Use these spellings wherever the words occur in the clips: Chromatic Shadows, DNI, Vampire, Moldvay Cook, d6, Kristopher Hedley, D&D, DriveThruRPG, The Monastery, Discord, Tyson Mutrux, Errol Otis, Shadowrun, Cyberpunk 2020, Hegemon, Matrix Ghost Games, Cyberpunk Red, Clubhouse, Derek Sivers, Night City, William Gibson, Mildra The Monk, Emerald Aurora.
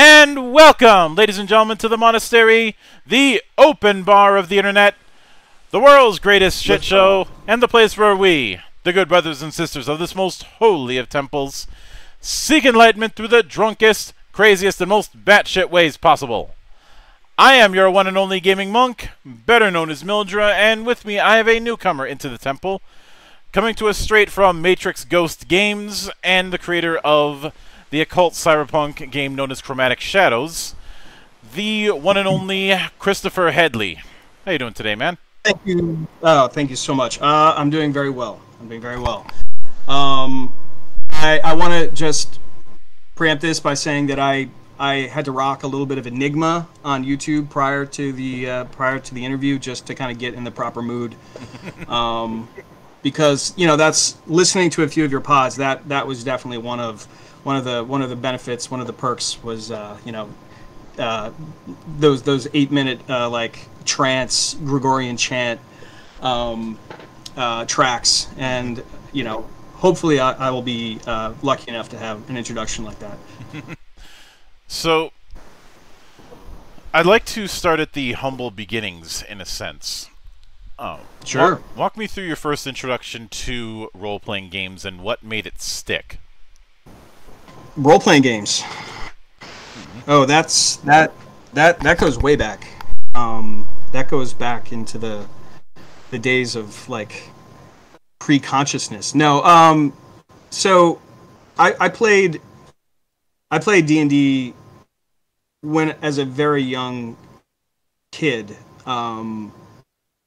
And welcome, ladies and gentlemen, to the Monastery, the open bar of the internet, the world's greatest shit show, and the place where we, the good brothers and sisters of this most holy of temples, seek enlightenment through the drunkest, craziest, and most batshit ways possible. I am your one and only gaming monk, better known as Mildra, and with me I have a newcomer into the temple, coming to us straight from Matrix Ghost Games and the creator of the occult cyberpunk game known as Chromatic Shadows, the one and only Kristopher Hedley. How you doing today, man? Thank you. Oh, thank you so much. I'm doing very well. I want to just preempt this by saying that I had to rock a little bit of Enigma on YouTube prior to the interview just to kind of get in the proper mood. Because, you know, that's listening to a few of your pods. That was definitely one of the benefits, one of the perks was, you know, those 8-minute like trance Gregorian chant tracks, and you know, hopefully I will be lucky enough to have an introduction like that. So, I'd like to start at the humble beginnings, in a sense. Sure. Walk me through your first introduction to role-playing games and what made it stick. Role-playing games. Oh, that goes way back. That goes back into the days of like pre-consciousness. No. So I played D&D when as a very young kid,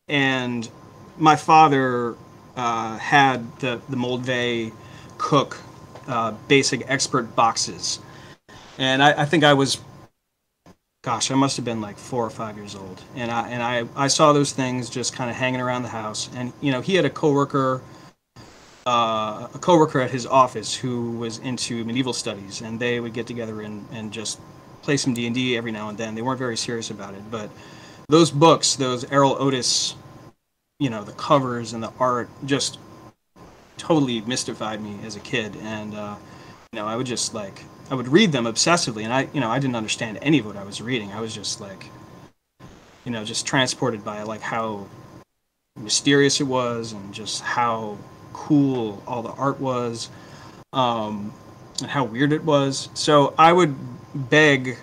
and my father had the Moldvay Cook basic expert boxes, and I think I was, gosh, I must have been like 4 or 5 years old, and I saw those things just kind of hanging around the house, and you know, he had a coworker at his office who was into medieval studies, and they would get together and just play some D&D every now and then. They weren't very serious about it, but those books, those Errol Otis, you know, the covers and the art just totally mystified me as a kid, and you know, I would read them obsessively, and I didn't understand any of what I was reading. I was just like, you know, just transported by like how mysterious it was and just how cool all the art was, and how weird it was. So I would beg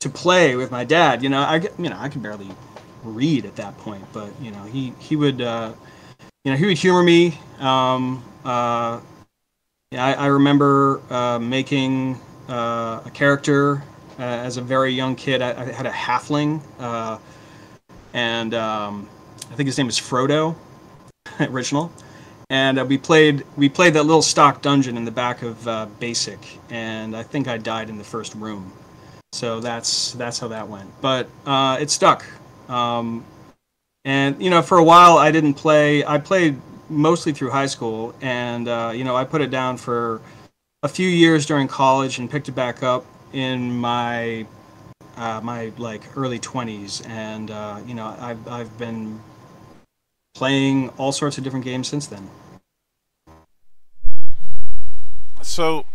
to play with my dad. You know, I could barely read at that point, but you know, he would humor me. I remember making a character as a very young kid. I had a halfling, and I think his name is Frodo, original. And we played that little stock dungeon in the back of Basic, and I think I died in the first room. So that's how that went. But it stuck, and you know, for a while I didn't play. I played mostly through high school, and you know, I put it down for a few years during college and picked it back up in my like early 20s, and you know, I've been playing all sorts of different games since then. So,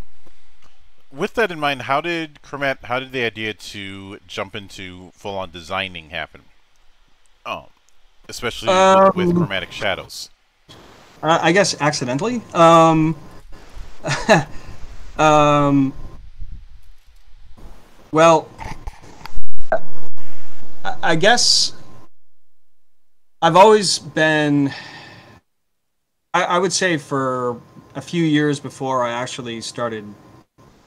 with that in mind, how did the idea to jump into full-on designing happen? Oh, especially with Chromatic Shadows. I guess accidentally. Well, I guess I've always been. I would say for a few years before I actually started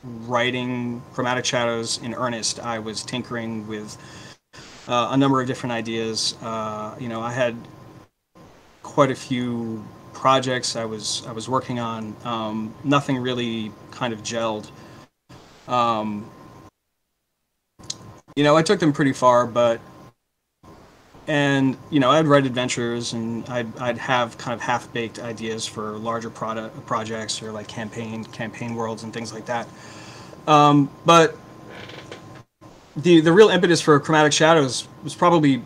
writing Chromatic Shadows in earnest, I was tinkering with a number of different ideas. You know, I had quite a few projects I was working on. Nothing really kind of gelled. You know, I took them pretty far, but and you know, I'd write adventures, and I'd have kind of half-baked ideas for larger projects or like campaign worlds and things like that. But the real impetus for Chromatic Shadows was probably,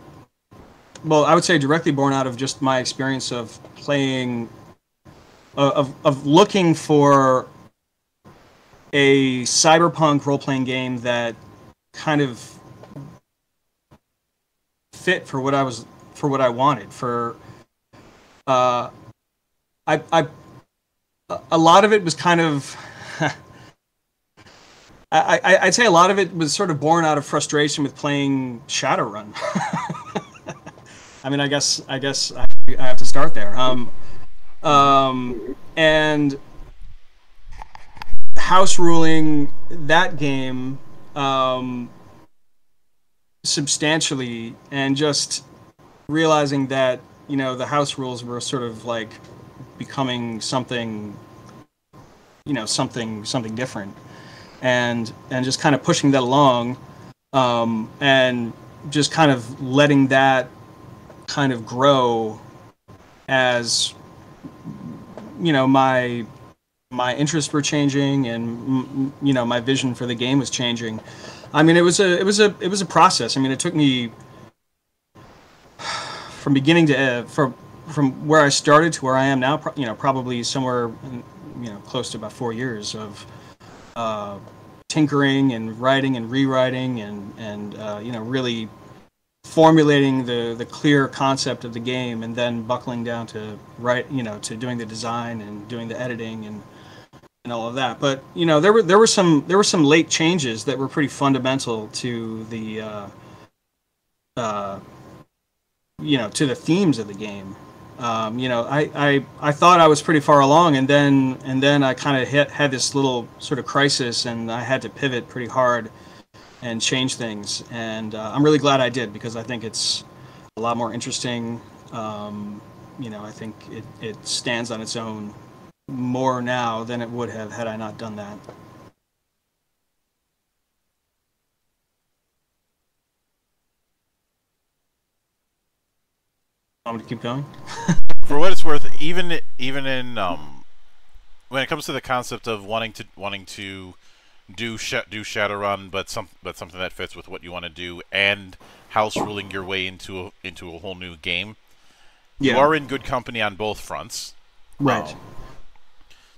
well, I would say directly born out of just my experience of playing, of looking for a cyberpunk role-playing game that kind of fit for what I was, for what I wanted. For a lot of it was kind of I'd say a lot of it was sort of born out of frustration with playing Shadowrun. I mean, I guess I have to start there. And house ruling that game substantially, and just realizing that, you know, the house rules were sort of like becoming something, you know, something different. And just kind of pushing that along, and just kind of letting that kind of grow as, you know, my interests were changing, and, you know, my vision for the game was changing. I mean, it was a process. I mean, it took me from beginning to from where I started to where I am now, you know, probably somewhere, you know, close to about 4 years of tinkering and writing and rewriting and you know, really formulating the clear concept of the game, and then buckling down to to doing the design and doing the editing and all of that. But, you know, there were some late changes that were pretty fundamental to the you know, to the themes of the game. You know, I thought I was pretty far along, and then I kind of had this little sort of crisis, and I had to pivot pretty hard and change things. And I'm really glad I did, because I think it's a lot more interesting. You know, I think it stands on its own more now than it would have had I not done that. I'm gonna keep going. For what it's worth, even in when it comes to the concept of wanting to do Shadowrun, but something that fits with what you want to do, and house ruling your way into a whole new game, yeah. You are in good company on both fronts. Right.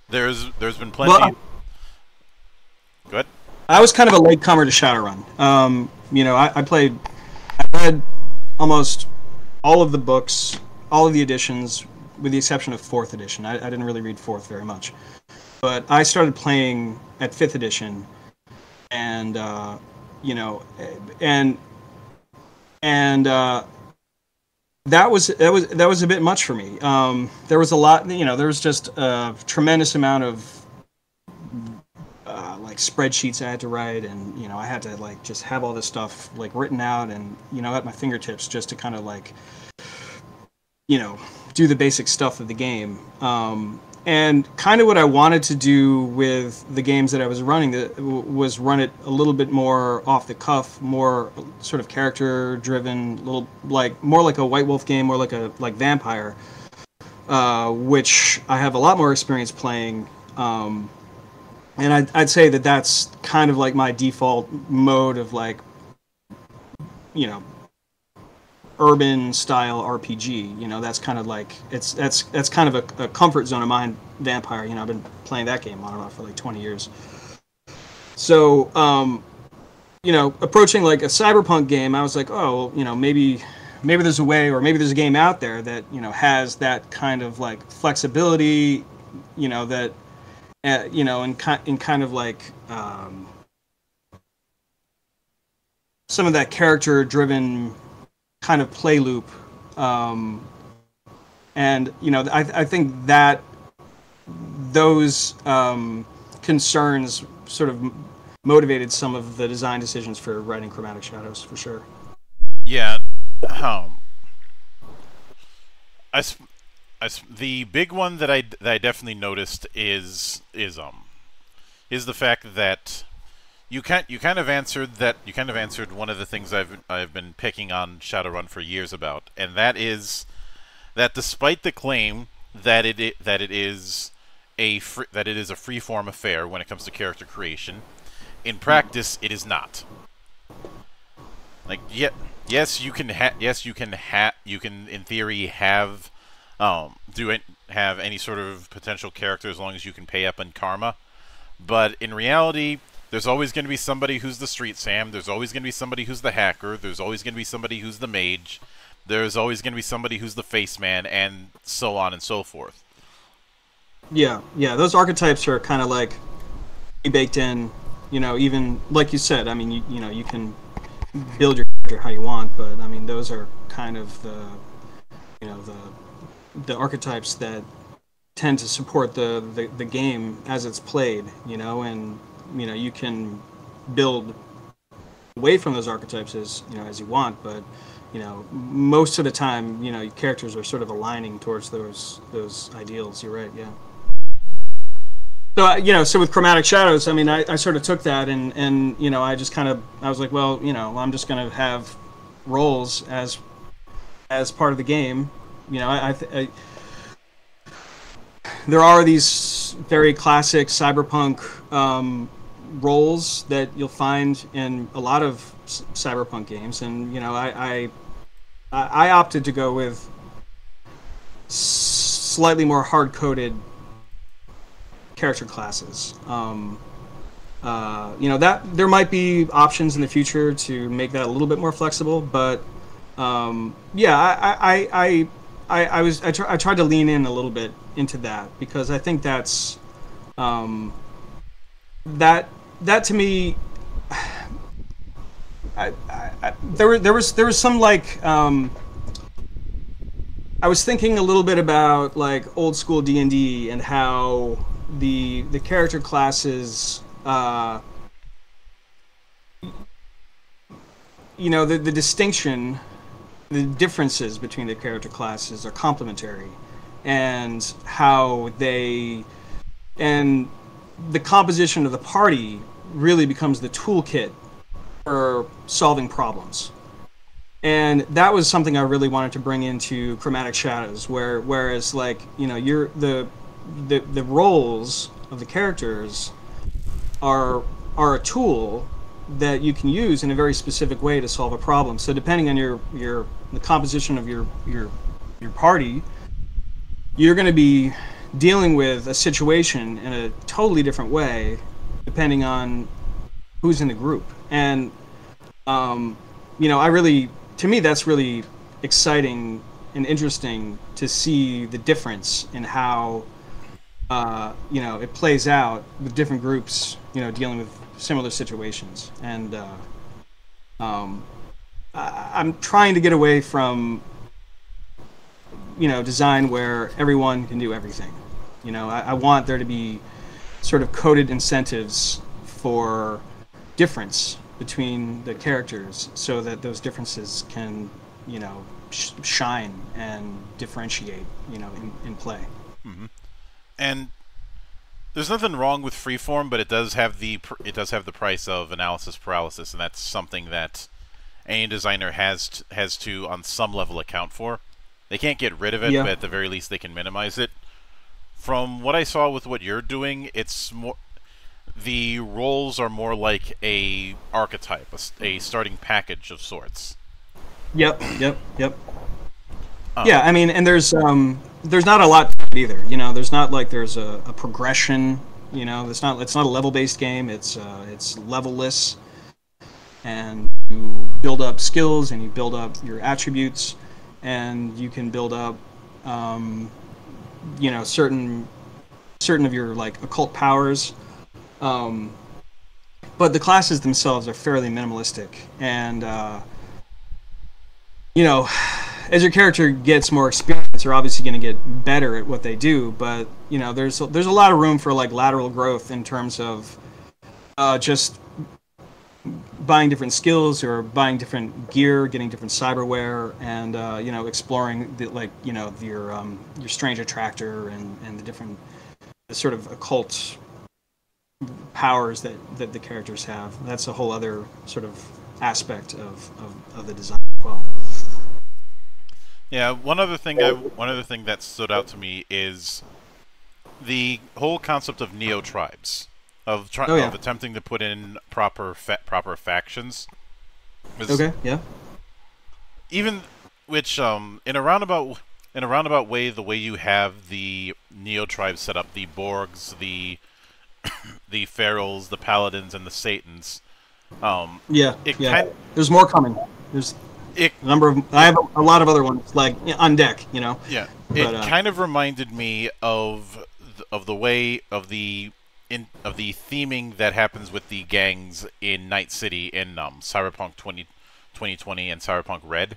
There's been plenty. Well, go ahead. I was kind of a latecomer to Shadowrun. You know, I read almost all of the books, all of the editions, with the exception of 4th edition. I didn't really read 4th very much. But I started playing at 5th edition, and, you know, and that was a bit much for me. There was a lot, you know, there was just a tremendous amount of, like, spreadsheets I had to write, and, you know, I had to, like, just have all this stuff, like, written out and, you know, at my fingertips, just to kind of, like, you know, do the basic stuff of the game. And kind of what I wanted to do with the games that I was running was run it a little bit more off the cuff, more sort of character-driven, little, like, more like a White Wolf game, more like a Vampire, which I have a lot more experience playing. And I'd say that that's kind of like my default mode of, like, you know, urban style RPG. You know, that's kind of like, that's kind of a comfort zone of mine, Vampire. You know, I've been playing that game on and off for like 20 years. So, you know, approaching like a cyberpunk game, I was like, oh, well, you know, maybe there's a way, or maybe there's a game out there that, you know, has that kind of like flexibility, you know, that, you know, in kind of like some of that character-driven kind of play loop, and, you know, I think that those concerns sort of motivated some of the design decisions for writing Chromatic Shadows, for sure. Yeah, the big one that I definitely noticed is the fact that you kind of answered one of the things I've been picking on Shadowrun for years about, and that is that despite the claim that it is a freeform affair when it comes to character creation, in practice it is not. Like, yes you can in theory have have any sort of potential character as long as you can pay up in karma, but in reality There's always going to be somebody who's the street Sam. There's always going to be somebody who's the hacker. There's always going to be somebody who's the mage. There's always going to be somebody who's the face man, and so on and so forth. Yeah, yeah. Those archetypes are kind of like baked in, you know, even like you said, I mean, you know, you can build your character how you want, but I mean, those are kind of the, you know, the archetypes that tend to support the game as it's played, you know, and, you know, you can build away from those archetypes as, you know, as you want, but, you know, most of the time, you know, your characters are sort of aligning towards those ideals. You're right, yeah. So, you know, so with Chromatic Shadows, I mean, I sort of took that and, you know, I was like, well, you know, I'm just going to have roles as part of the game. You know, there are these very classic cyberpunk roles that you'll find in a lot of cyberpunk games. And, you know, I opted to go with slightly more hard-coded character classes. You know, that there might be options in the future to make that a little bit more flexible, but yeah, I tried to lean in a little bit into that, because I think that's that to me, there was some like I was thinking a little bit about like old school D&D and how the character classes, you know, the distinction, the differences between the character classes are complementary, and how they, and the composition of the party really becomes the toolkit for solving problems. And that was something I really wanted to bring into Chromatic Shadows, whereas like, you know, you're the roles of the characters are a tool that you can use in a very specific way to solve a problem. So depending on the composition of your party, you're going to be dealing with a situation in a totally different way depending on who's in the group. And you know, to me, that's really exciting and interesting to see the difference in how you know, it plays out with different groups, you know, dealing with similar situations. And I'm trying to get away from, you know, design where everyone can do everything. You know, I want there to be sort of coded incentives for difference between the characters, so that those differences can, you know, shine and differentiate, you know, in play. Mm-hmm. And there's nothing wrong with freeform, but it does have the price of analysis paralysis, and that's something that any designer has to on some level account for. They can't get rid of it, yeah, but at the very least they can minimize it. From what I saw with what you're doing, it's more, the roles are more like a archetype, a starting package of sorts. Yep, yep, yep. Yeah, I mean, and there's not a lot to it either. You know, there's not like there's a progression. You know, it's not a level-based game. It's levelless, and you build up skills and you build up your attributes, and you can build up, you know, certain of your like occult powers. But the classes themselves are fairly minimalistic, and you know, as your character gets more experience, they're obviously going to get better at what they do. But you know, there's a lot of room for like lateral growth in terms of just buying different skills or buying different gear, getting different cyberware, and you know, exploring the, like, you know, your strange attractor and the different sort of occult powers that the characters have. That's a whole other sort of aspect of the design as well. Yeah, one other thing that stood out to me is the whole concept of neo-tribes, of attempting to put in proper factions. Okay, yeah. Even which in a roundabout way, the way you have the neo-tribes set up, the Borgs, the the Ferals, the Paladins, and the Satans. There's more coming. I have a lot of other ones like on deck, you know. Yeah, but, it kind of reminded me of the theming that happens with the gangs in Night City in Cyberpunk 2020 and Cyberpunk Red.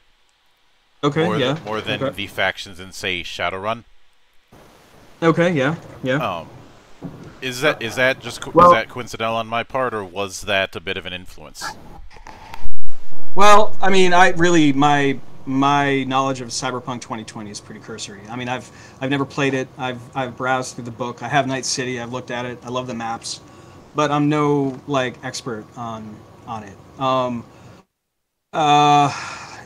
Okay. More than the factions in, say, Shadowrun. Okay. Yeah. Yeah. Is that coincidental on my part, or was that a bit of an influence? Well, I mean, my knowledge of Cyberpunk 2020 is pretty cursory. I mean, I've never played it. I've browsed through the book. I have Night City. I've looked at it. I love the maps, but I'm no expert on it.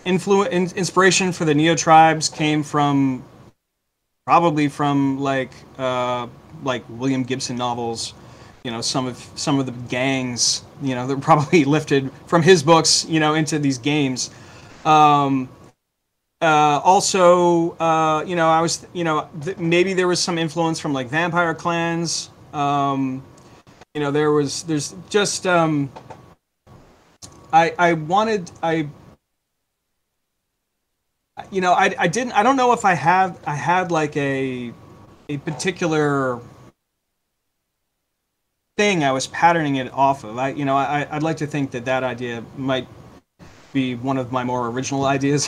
Inspiration for the Neo Tribes came from probably from William Gibson novels. You know, some of the gangs, you know, they're probably lifted from his books, you know, into these games. Maybe there was some influence from like vampire clans. I don't know if I had like a particular thing I was patterning it off of. I'd like to think that idea might be one of my more original ideas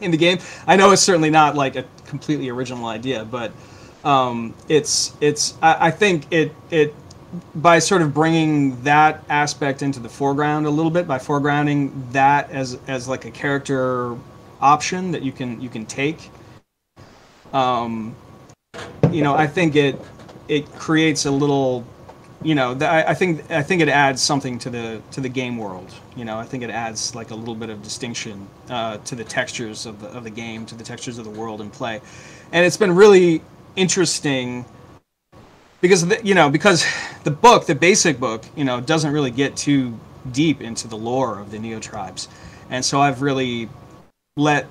in the game. I know it's certainly not like a completely original idea, but I think by sort of bringing that aspect into the foreground a little bit, by foregrounding that as like a character option that you can take, I think it creates a little. I think it adds something to the game world. I think it adds like a little bit of distinction to the textures of the game, to the textures of the world in play, and it's been really interesting because the book, the basic book, doesn't really get too deep into the lore of the Neo Tribes, and so I've really let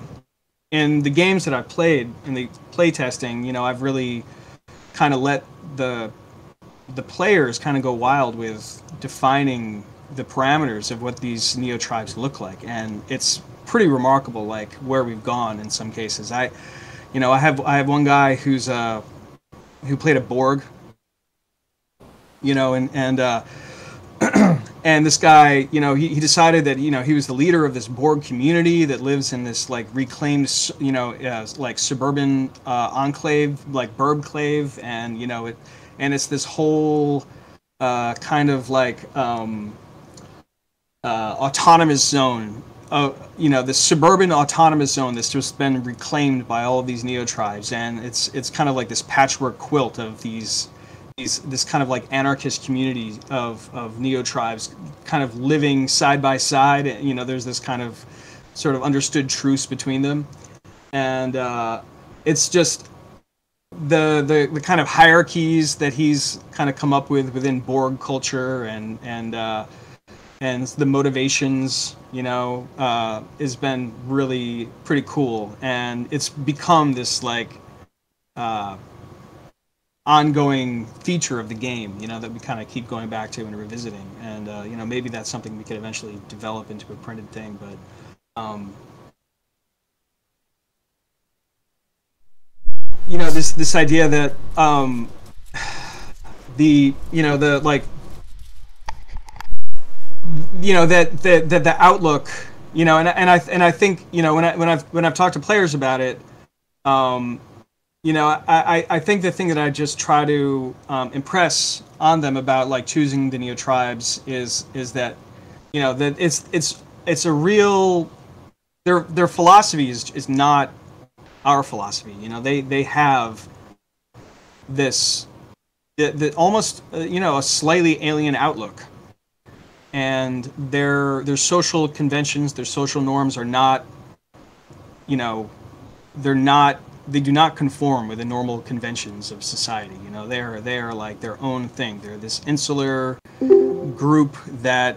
in the games that I've played in the playtesting. I've really kind of let the players kind of go wild with defining the parameters of what these Neo Tribes look like, and it's pretty remarkable like where we've gone in some cases. I have one guy who played a Borg, and this guy, he decided that, he was the leader of this Borg community that lives in this, like, reclaimed, suburban enclave, like, burbclave, and, and it's this whole autonomous zone, this suburban autonomous zone that's just been reclaimed by all of these Neo Tribes, and it's kind of like this patchwork quilt of this kind of like anarchist community of Neo Tribes, kind of living side by side. There's this kind of sort of understood truce between them, and it's just. The kind of hierarchies that he's kind of come up with within Borg culture and the motivations, has been really pretty cool, and it's become this ongoing feature of the game, that we kind of keep going back to and revisiting, and maybe that's something we could eventually develop into a printed thing, but. This idea that the outlook, and I think, when I've talked to players about it, I think the thing that I just try to impress on them about like choosing the Neo Tribes is that, that it's a real, their philosophy is not our philosophy. They have this almost a slightly alien outlook, and their social conventions, their social norms are not, they do not conform with the normal conventions of society. They are like their own thing. They're this insular group that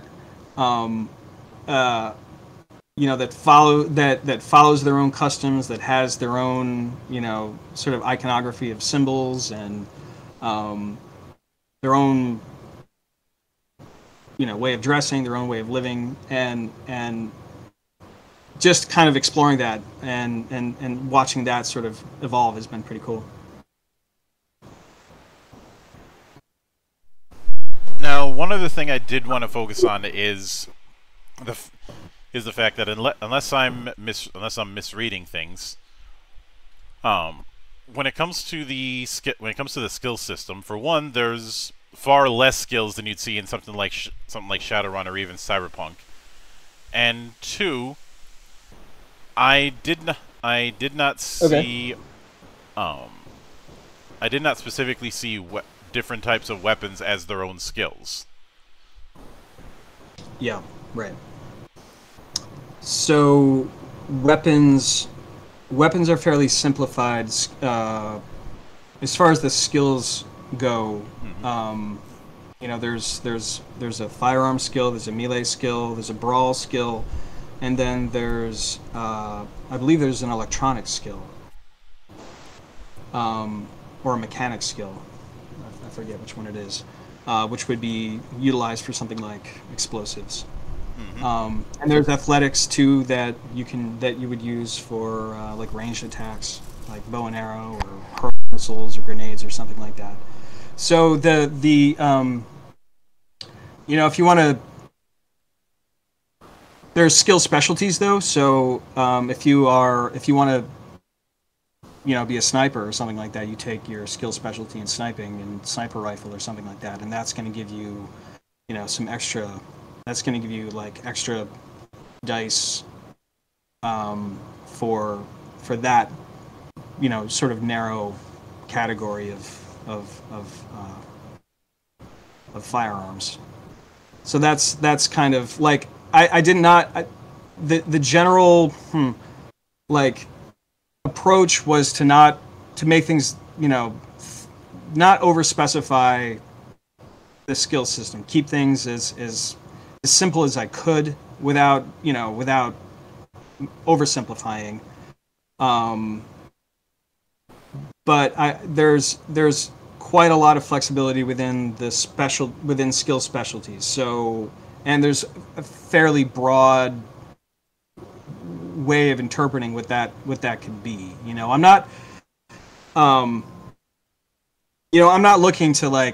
that follows their own customs, that has their own, sort of iconography of symbols, and their own way of dressing, their own way of living, and just kind of exploring that and watching that sort of evolve has been pretty cool. Now, one other thing I did want to focus on is the fact that unless I'm misreading things, when it comes to the skill system, for one, there's far less skills than you'd see in something like Shadowrun or even Cyberpunk, and two, I did not specifically see what different types of weapons as their own skills. Yeah, right. So weapons are fairly simplified as far as the skills go. Mm-hmm. There's a firearm skill, there's a melee skill, there's a brawl skill, and then there's I believe there's an electronic skill, or a mechanic skill. I forget which one it is, which would be utilized for something like explosives. Mm-hmm. And there's athletics too that you would use for like ranged attacks, like bow and arrow or hurl missiles or grenades or something like that. So if you want to, there's skill specialties though. So if you want to be a sniper or something like that, you take your skill specialty in sniping and sniper rifle or something like that, and that's going to give you, extra dice for that, sort of narrow category of firearms. So that's kind of like the general approach was to make things not over specify the skill system, keep things as simple as I could without oversimplifying. But there's quite a lot of flexibility within skill specialties. So, and there's a fairly broad way of interpreting what that could be. I'm not looking to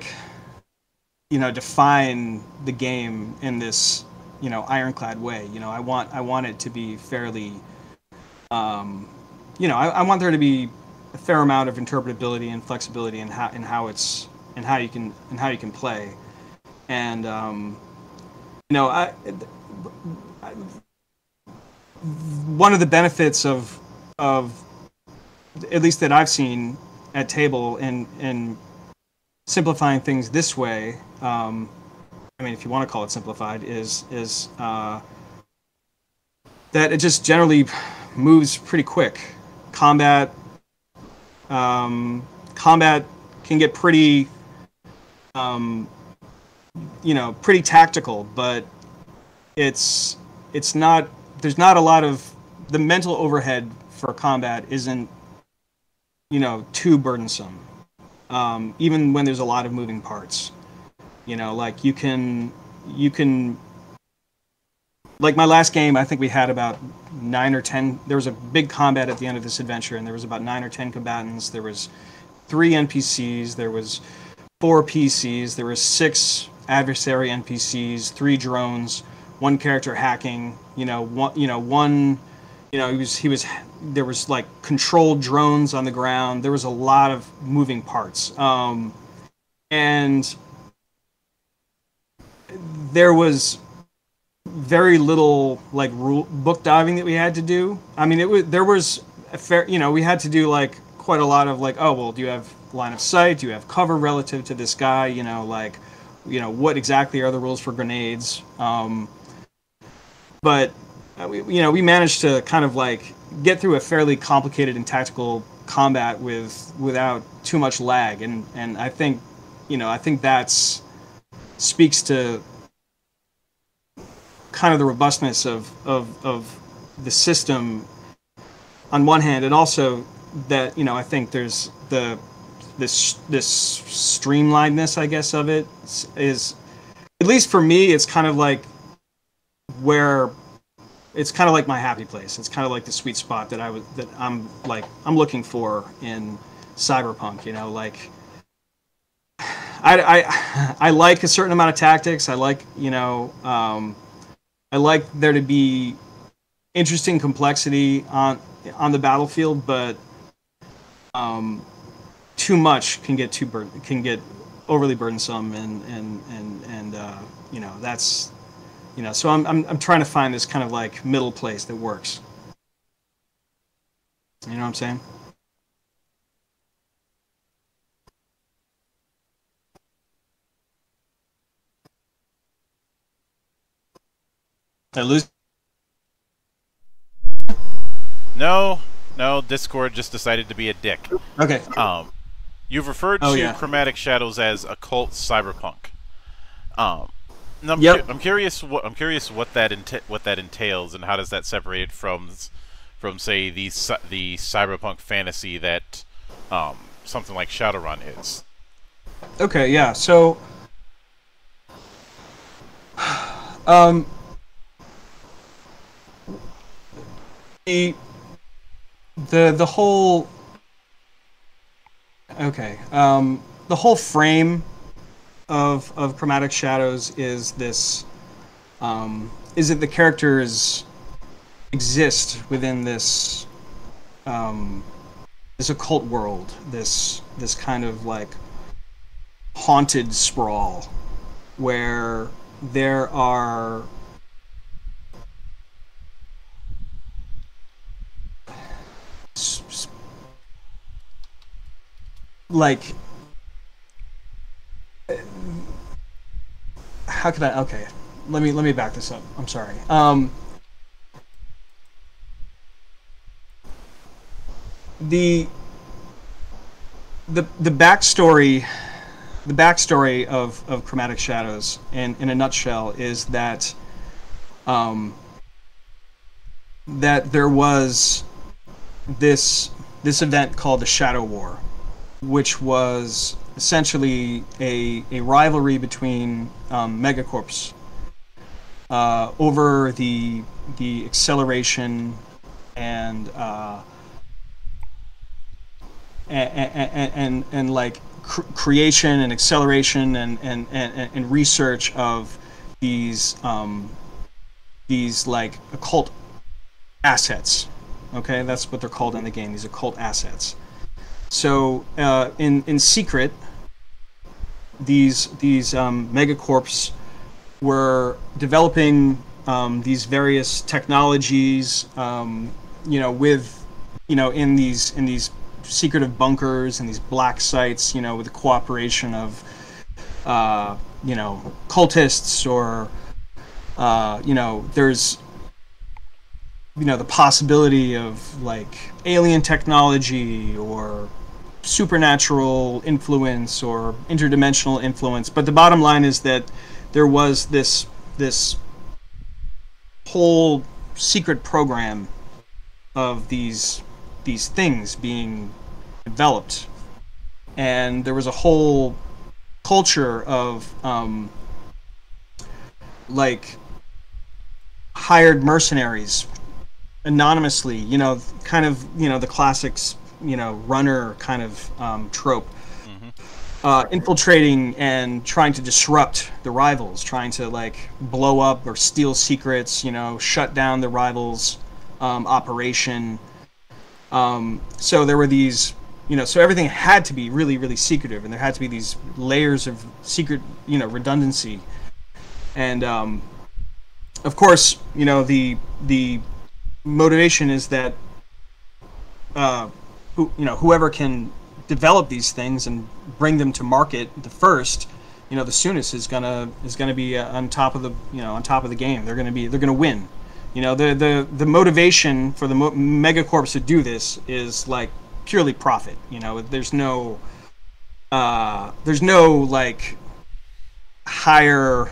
define the game in this ironclad way. I want it to be fairly I want there to be a fair amount of interpretability and flexibility in how you can play. And one of the benefits of at least that I've seen at table in simplifying things this way, if you want to call it simplified, is that it just generally moves pretty quick. Combat can get pretty pretty tactical, but it's not. There's not a lot of the mental overhead for combat isn't, too burdensome. Even when there's a lot of moving parts, like my last game, I think we had about 9 or 10, there was a big combat at the end of this adventure, and there was about 9 or 10 combatants. There was 3 NPCs. There was 4 PCs. There was 6 adversary NPCs, 3 drones, 1 character hacking, there was like controlled drones on the ground. There was a lot of moving parts. And there was very little like rule book diving that we had to do. We had to do like quite a lot of like, oh, well, do you have line of sight? Do you have cover relative to this guy? What exactly are the rules for grenades? But we managed to kind of like get through a fairly complicated and tactical combat without too much lag, and I think that's speaks to kind of the robustness of the system on one hand, and also that I think there's this streamlinedness, I guess, of it is. at least for me, it's kind of like where it's kind of like my happy place. It's kind of like the sweet spot that I'm looking for in Cyberpunk. You know, like I like a certain amount of tactics. I like, you know, I like there to be interesting complexity on the battlefield, but too much can get overly burdensome, and you know, that's, you know, so I'm trying to find this kind of like middle place that works. You know what I'm saying? I lose. No, Discord just decided to be a dick. Okay. You've referred to Chromatic Shadows as occult cyberpunk. I'm curious what that entails, and how does that separate from say the cyberpunk fantasy that something like Shadowrun is. Okay, yeah. So the whole the whole frame of Chromatic Shadows is this is that the characters exist within this this occult world, this kind of like haunted sprawl where there are like, how could I? Okay, let me back this up. I'm sorry. The backstory of Chromatic Shadows, in a nutshell, is that that there was this event called the Shadow War, which was essentially a rivalry between megacorps over the acceleration and like creation and acceleration and research of these like occult assets. Okay, that's what they're called in the game. These occult assets. So in secret, these megacorps were developing these various technologies, you know, with, you know, in these secretive bunkers and these black sites, you know, with the cooperation of you know, cultists, or you know, there's, you know, the possibility of like alien technology or supernatural influence or interdimensional influence. But the bottom line is that there was this whole secret program of these things being developed, and there was a whole culture of like hired mercenaries anonymously, you know, kind of, you know, the classics, you know, runner kind of trope, infiltrating and trying to disrupt the rivals, trying to like blow up or steal secrets, you know, shut down the rivals' operation. So there were these, you know, so everything had to be really, really secretive, and there had to be these layers of secret, you know, redundancy. And of course, you know, the motivation is that you know, whoever can develop these things and bring them to market the first, you know, the soonest, is gonna be on top of the, you know, on top of the game. They're gonna win. You know, the motivation for the megacorps to do this is like purely profit. You know, there's no like higher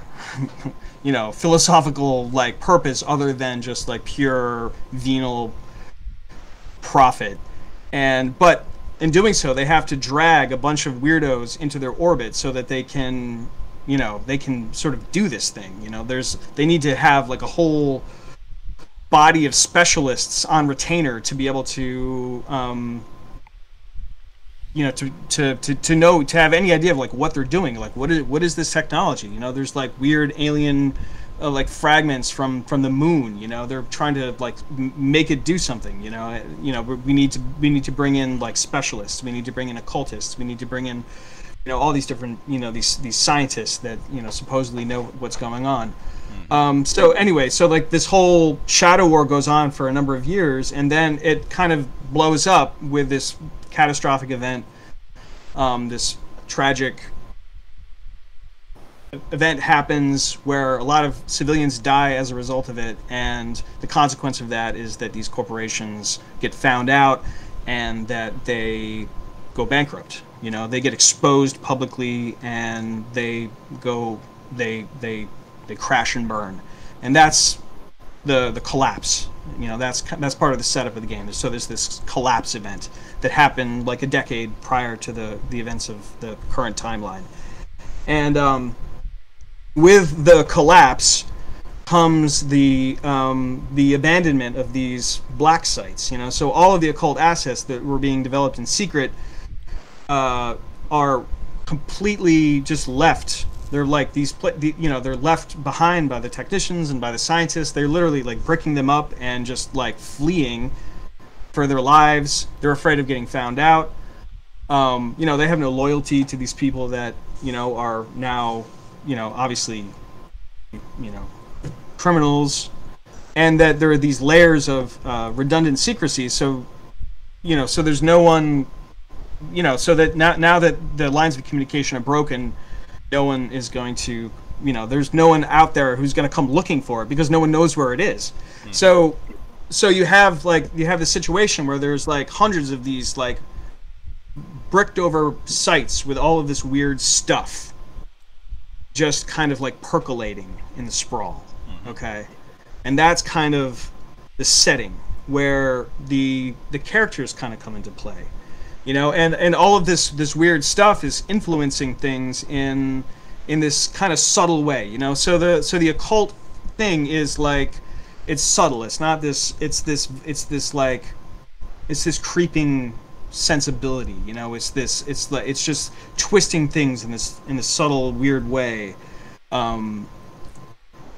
you know, philosophical like purpose other than just like pure venal profit. And but in doing so, they have to drag a bunch of weirdos into their orbit so that they can you know, they can sort of do this thing. You know, they need to have like a whole body of specialists on retainer to be able to, you know, to have any idea of like what they're doing, like what is this technology? You know, there's like weird alien like fragments from the moon. You know, they're trying to like make it do something. You know, we need to bring in like specialists. We need to bring in occultists. We need to bring in, you know, all these different, you know, these scientists that, you know, supposedly know what's going on. So anyway, so like this whole shadow war goes on for a number of years, and then it kind of blows up with this catastrophic event, this tragic event happens where a lot of civilians die as a result of it, and the consequence of that is that these corporations get found out and that they go bankrupt. You know, they get exposed publicly, and they crash and burn, and that's the collapse. You know, that's part of the setup of the game. So there's this collapse event that happened like a decade prior to the events of the current timeline, and with the collapse comes the abandonment of these black sites. You know, so all of the occult assets that were being developed in secret are completely just left. They're like these, you know, they're left behind by the technicians and by the scientists. They're literally like bricking them up and just like fleeing for their lives. They're afraid of getting found out. You know, they have no loyalty to these people that, you know, are now, you know, obviously, you know, criminals, and that there are these layers of redundant secrecy. So, you know, so there's no one, you know, so that now that the lines of communication are broken, no one is going to, you know, there's no one out there who's going to come looking for it because no one knows where it is. Mm. So you have the situation where there's like hundreds of these like bricked over sites with all of this weird stuff just kind of like percolating in the sprawl. Mm-hmm. Okay. And that's kind of the setting where the characters kind of come into play. You know, and all of this weird stuff is influencing things in this kind of subtle way, you know. So the occult thing is like, it's subtle. It's not this. It's this creeping sensibility, you know. It's just twisting things in this subtle weird way, and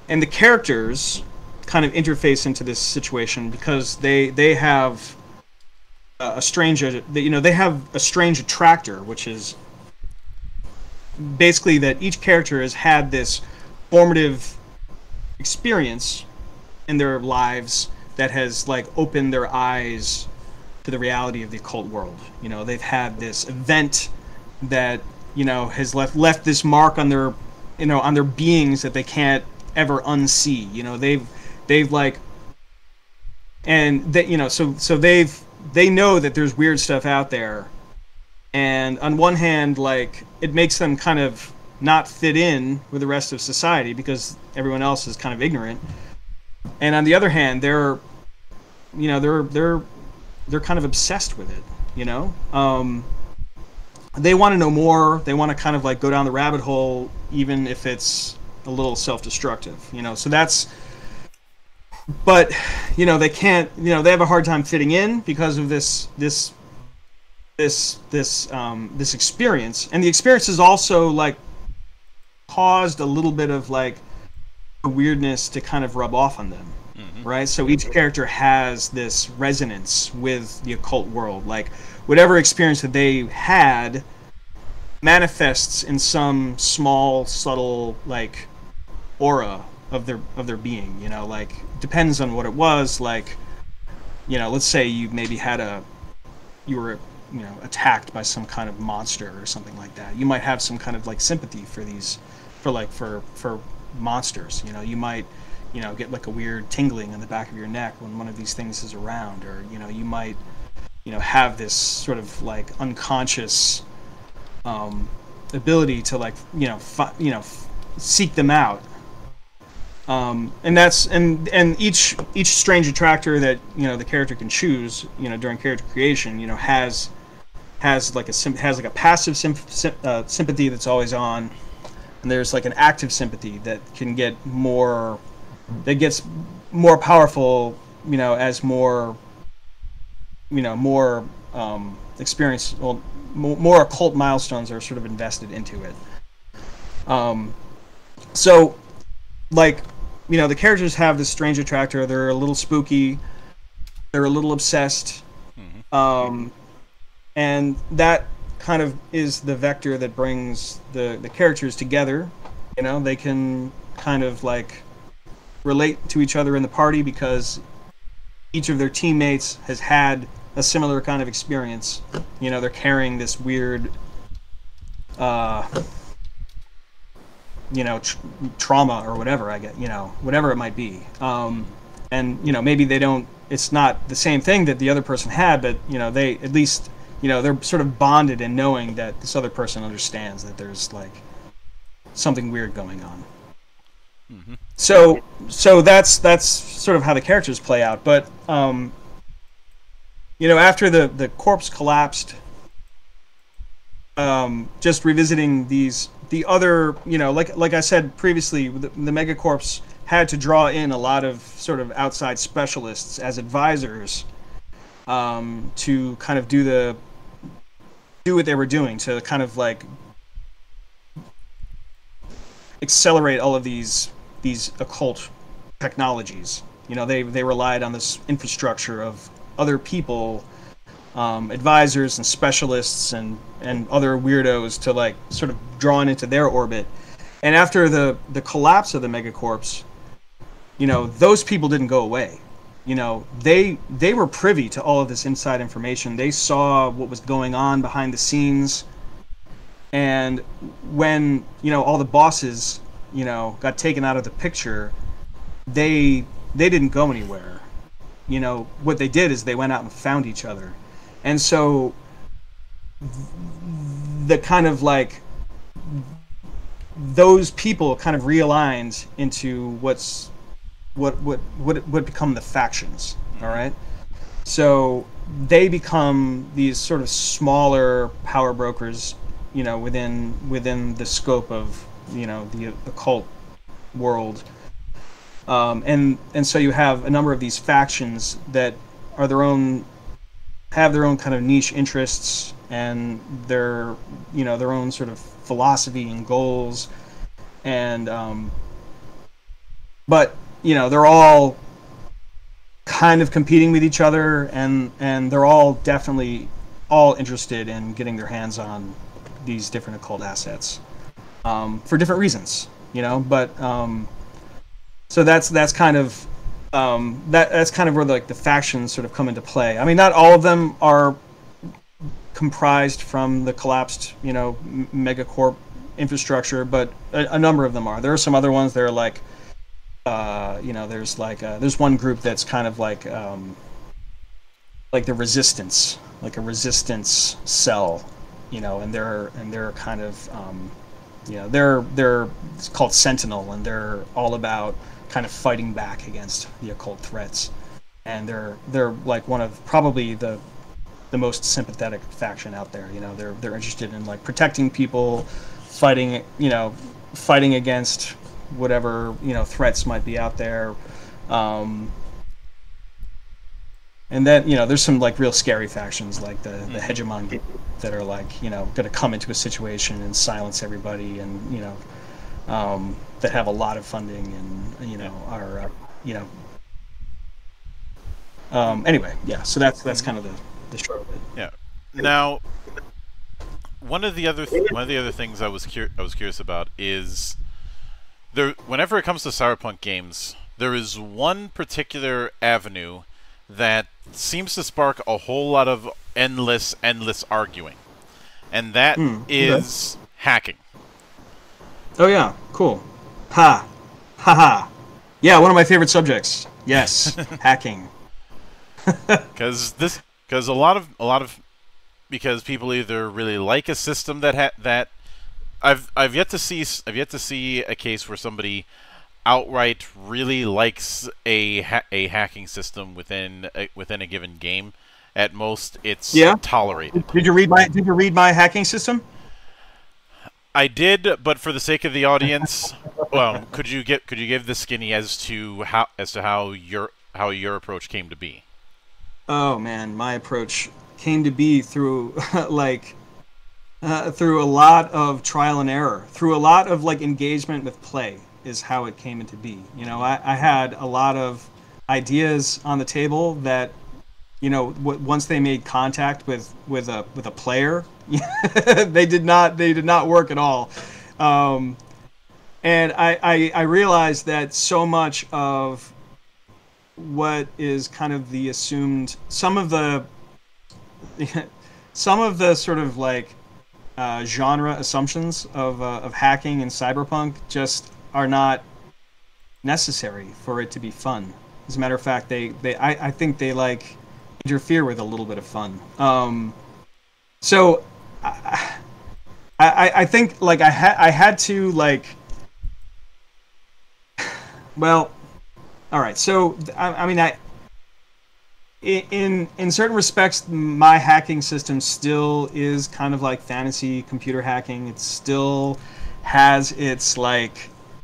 the characters kind of interface into this situation because they have a strange, you know, they have a strange attractor, which is basically that each character has had this formative experience in their lives that has like opened their eyes to the reality of the occult world. You know, they've had this event that, you know, has left this mark on their, you know, on their beings that they can't ever unsee. You know, they've like, and that, you know, so they know that there's weird stuff out there, and on one hand, like, it makes them kind of not fit in with the rest of society because everyone else is kind of ignorant, and on the other hand, they're, you know, they're kind of obsessed with it. You know, they want to know more. They want to kind of like go down the rabbit hole, even if it's a little self-destructive. You know, so that's. But, you know, they can't, you know, they have a hard time fitting in because of this experience. And the experience is also like caused a little bit of like a weirdness to kind of rub off on them. Mm-hmm. Right? So each character has this resonance with the occult world. Like whatever experience that they had manifests in some small, subtle like aura of their being, you know, like depends on what it was. Like, you know, let's say you maybe had you were, you know, attacked by some kind of monster or something like that. You might have some kind of like sympathy for monsters. You know, you might, you know, get like a weird tingling in the back of your neck when one of these things is around, or, you know, you might, you know, have this sort of like unconscious ability to like, you know, seek them out. And each strange attractor that, you know, the character can choose, you know, during character creation, you know, has like a passive sympathy that's always on, and there's like an active sympathy that can get more, that gets more powerful, you know, as more, you know, more experience, well, more occult milestones are sort of invested into it. So, like, you know, the characters have this strange attractor. They're a little spooky. They're a little obsessed. Mm-hmm. And that kind of is the vector that brings the characters together. You know, they can kind of, like, relate to each other in the party because each of their teammates has had a similar kind of experience. You know, they're carrying this weird... you know, trauma or whatever, I get, you know, whatever it might be. And, you know, maybe they don't, it's not the same thing that the other person had, but, you know, they, at least, you know, they're sort of bonded in knowing that this other person understands that there's, like, something weird going on. Mm-hmm. So that's sort of how the characters play out. But, you know, after the corpse collapsed, just revisiting these, the other, you know, like I said previously, the Megacorps had to draw in a lot of sort of outside specialists as advisors to kind of do what they were doing, to kind of like accelerate all of these occult technologies. You know, they relied on this infrastructure of other people, advisors and specialists and other weirdos to like sort of drawn into their orbit. And after the collapse of the Megacorps, you know, those people didn't go away. You know, they were privy to all of this inside information. They saw what was going on behind the scenes. And when, you know, all the bosses, you know, got taken out of the picture, they didn't go anywhere. You know, what they did is they went out and found each other. And so the kind of like those people kind of realigned into what's what become the factions. All right, so they become these sort of smaller power brokers, you know, within the scope of, you know, the occult world. And so you have a number of these factions that are their own. Have their own kind of niche interests and their, you know, their own sort of philosophy and goals, and but you know, they're all kind of competing with each other, and they're all definitely all interested in getting their hands on these different occult assets for different reasons, you know. But so that's kind of. That's kind of where like the factions sort of come into play. I mean, not all of them are comprised from the collapsed, you know, megacorp infrastructure, but a number of them are. There are some other ones that are like, you know, there's like there's one group that's kind of like the resistance, like a resistance cell, you know, and they're kind of you know, they're it's called Sentinel, and they're all about kind of fighting back against the occult threats, and they're like one of probably the most sympathetic faction out there. You know, they're interested in like protecting people, fighting, you know, fighting against whatever, you know, threats might be out there. And then, you know, there's some like real scary factions like the Hegemon group that are like, you know, going to come into a situation and silence everybody, and you know. That have a lot of funding, and you know are you know anyway, yeah, so that's kind of the short of it. Yeah. Now one of the other things I was curious about is there, whenever it comes to Cyberpunk games, there is one particular avenue that seems to spark a whole lot of endless arguing, and that is hacking. Oh yeah, cool. Ha. Ha ha. Yeah, one of my favorite subjects. Yes, hacking. Because people either really like a system that I've yet to see a case where somebody outright really likes a hacking system within a given game. At most, it's tolerated. Did you read my hacking system? I did, but for the sake of the audience, well, could you give the skinny as to how your approach came to be? Oh man, my approach came to be through through a lot of trial and error, through a lot of engagement with play is how it came into be. You know, I had a lot of ideas on the table that, you know, once they made contact with a player, they did not work at all. And I realized that so much of what is kind of the assumed, some of the sort of genre assumptions of hacking and cyberpunk just are not necessary for it to be fun. As a matter of fact, I think they interfere with a little bit of fun. So I think I had to well, all right. So I mean, in certain respects, my hacking system still is kind of like fantasy computer hacking. It still has its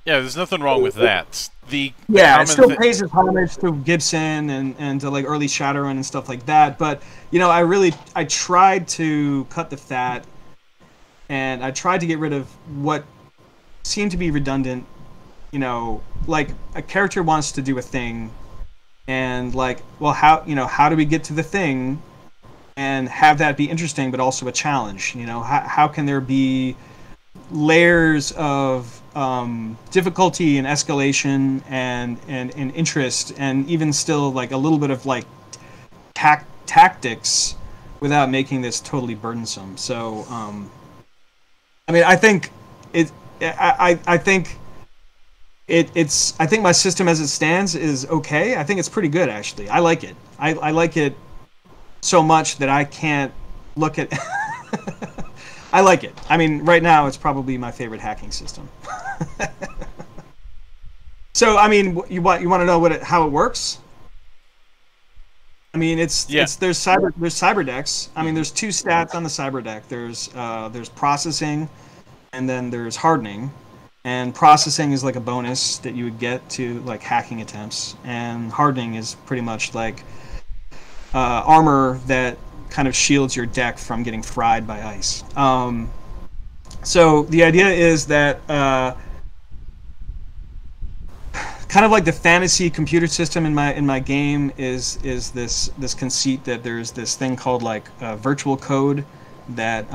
yeah, there's nothing wrong with that. Yeah, it still pays its homage to Gibson and to early Shadowrun and stuff like that. But you know, I tried to cut the fat, and I tried to get rid of what seemed to be redundant. You know, a character wants to do a thing, and well, how do we get to the thing, and have that be interesting but also a challenge? You know, how can there be layers of difficulty and escalation and interest, and even still a little bit of tactics without making this totally burdensome? So I mean, I think my system as it stands is okay. I think it's pretty good, actually. I like it. I like it so much that I can't look at I like it. I mean, right now it's probably my favorite hacking system. So, I mean, you want to know how it works? I mean, there's cyber decks. I mean, there's two stats on the cyber deck. There's processing, and then there's hardening. And processing is a bonus that you would get to hacking attempts, and hardening is pretty much armor that kind of shields your deck from getting fried by ice. So the idea is that kind of the fantasy computer system in my game is this conceit that there's this thing called virtual code, that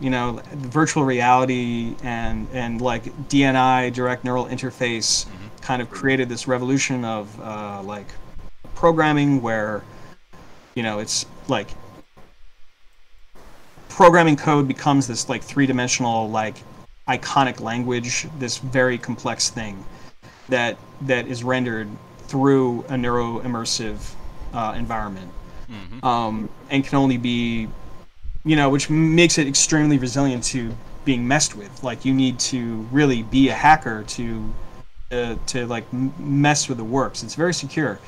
you know, virtual reality and DNI, direct neural interface, kind of created this revolution of programming, where you know, it's programming code becomes this three-dimensional iconic language, this very complex thing that is rendered through a neuro-immersive environment, and can only be, you know, which makes it extremely resilient to being messed with. You need to really be a hacker to mess with the works. It's very secure.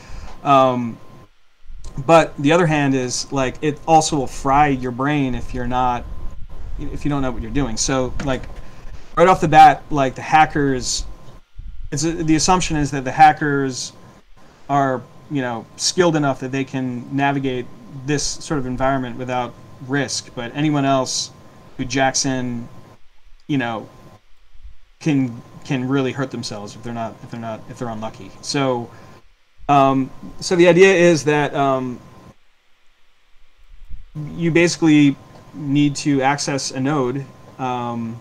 But the other hand is it also will fry your brain if you don't know what you're doing. So right off the bat, the hackers, the assumption is that the hackers are, you know, skilled enough that they can navigate this sort of environment without risk. But anyone else who jacks in, you know, can really hurt themselves if they're unlucky. So. So the idea is that you basically need to access a node, and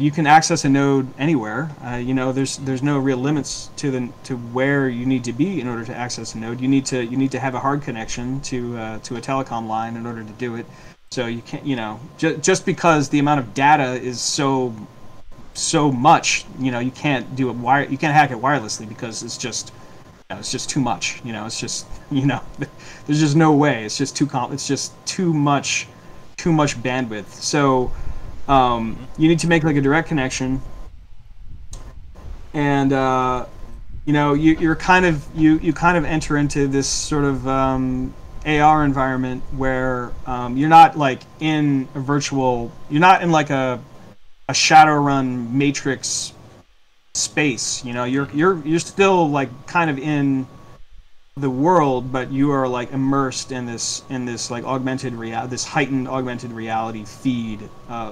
you can access a node anywhere. You know, there's no real limits to where you need to be in order to access a node. You need to have a hard connection to a telecom line in order to do it. So you can't, you know, just because the amount of data is so much, you know, you can't do it you can't hack it wirelessly, because it's just, you know, it's just too much. You know, it's just, you know, there's just no way. It's just too much bandwidth. So you need to make a direct connection, and you know, you kind of enter into this sort of AR environment where you're not like in a virtual, you're not in like a Shadowrun Matrix space. You know, you're still like kind of in the world, but you are like immersed in this like augmented reality, this heightened augmented reality feed.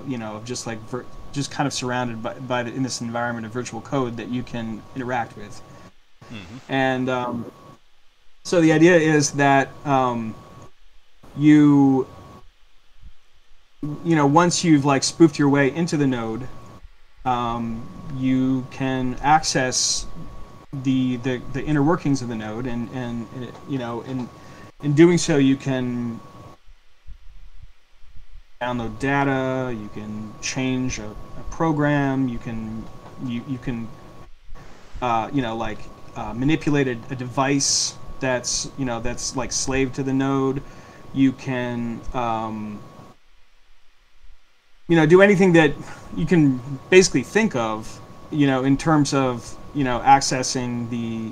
You know, just like just kind of surrounded by in this environment of virtual code that you can interact with. Mm-hmm. And so the idea is that you know, once you've like spoofed your way into the node, you can access the inner workings of the node, and you know, in doing so, you can download data, you can change a program, you can manipulate a device that's, you know, that's like slave to the node. You can you know, do anything that you can basically think of, you know, in terms of, you know, accessing the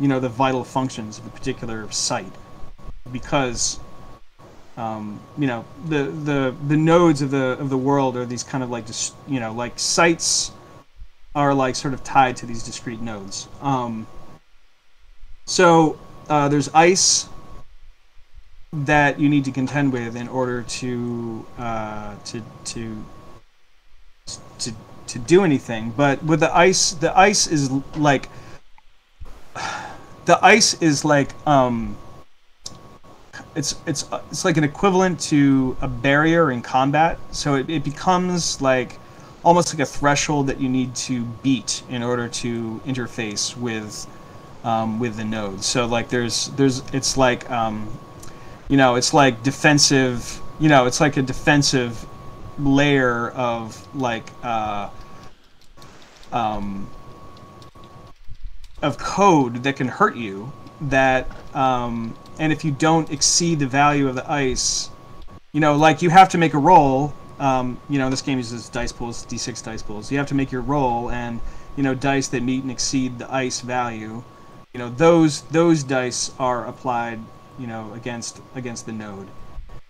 you know, the vital functions of a particular site, because you know, the nodes of the world are these kind of like, just, you know, like sites are like sort of tied to these discrete nodes. So there's ice that you need to contend with in order to do anything. But with the ice is like it's like an equivalent to a barrier in combat. So it becomes like almost like a threshold that you need to beat in order to interface with the node. So like there's it's like you know, it's like defensive, you know, it's like a defensive layer of like of code that can hurt you, that and if you don't exceed the value of the ice, you know, like you have to make a roll. You know, this game uses dice pools, D6 dice pools. You have to make your roll, and you know, dice that meet and exceed the ice value, you know, those dice are applied, you know, against the node.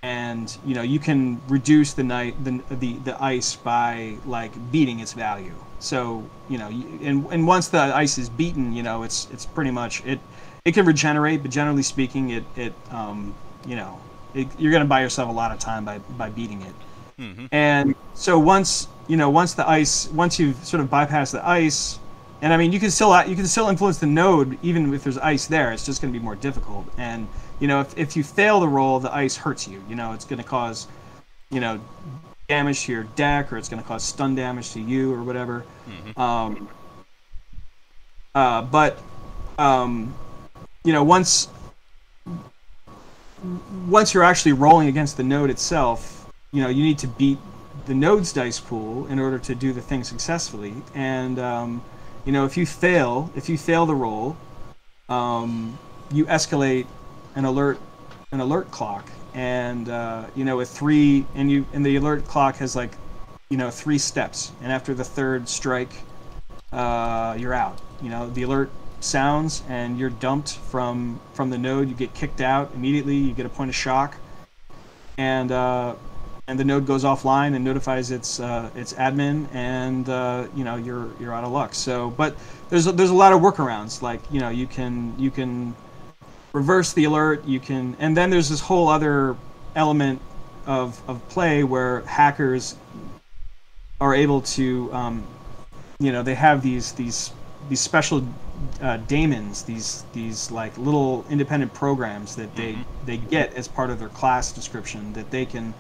And you know, you can reduce the ice by like beating its value. So you know, and once the ice is beaten, you know, it's pretty much it can regenerate, but generally speaking, you know, you're gonna buy yourself a lot of time by beating it. Mm-hmm. And so once you've sort of bypassed the ice, and I mean, you can still influence the node even if there's ice there. It's just gonna be more difficult. And you know, if you fail the roll, the ice hurts you. You know, it's going to cause, you know, damage to your deck, or it's going to cause stun damage to you, or whatever. Mm-hmm. You know, once you're actually rolling against the node itself, you know, you need to beat the node's dice pool in order to do the thing successfully. And you know, if you fail the roll, you escalate an alert clock, and you know, the alert clock has like, you know, 3 steps, and after the 3rd strike, you're out. You know, the alert sounds, and you're dumped from the node. You get kicked out immediately. You get a point of shock, and the node goes offline and notifies its admin, and you know, you're out of luck. So, but there's a lot of workarounds. Like, you know, you can reverse the alert, and then there's this whole other element of play where hackers are able to, you know, they have these special daemons, these like little independent programs that they get as part of their class description, that they can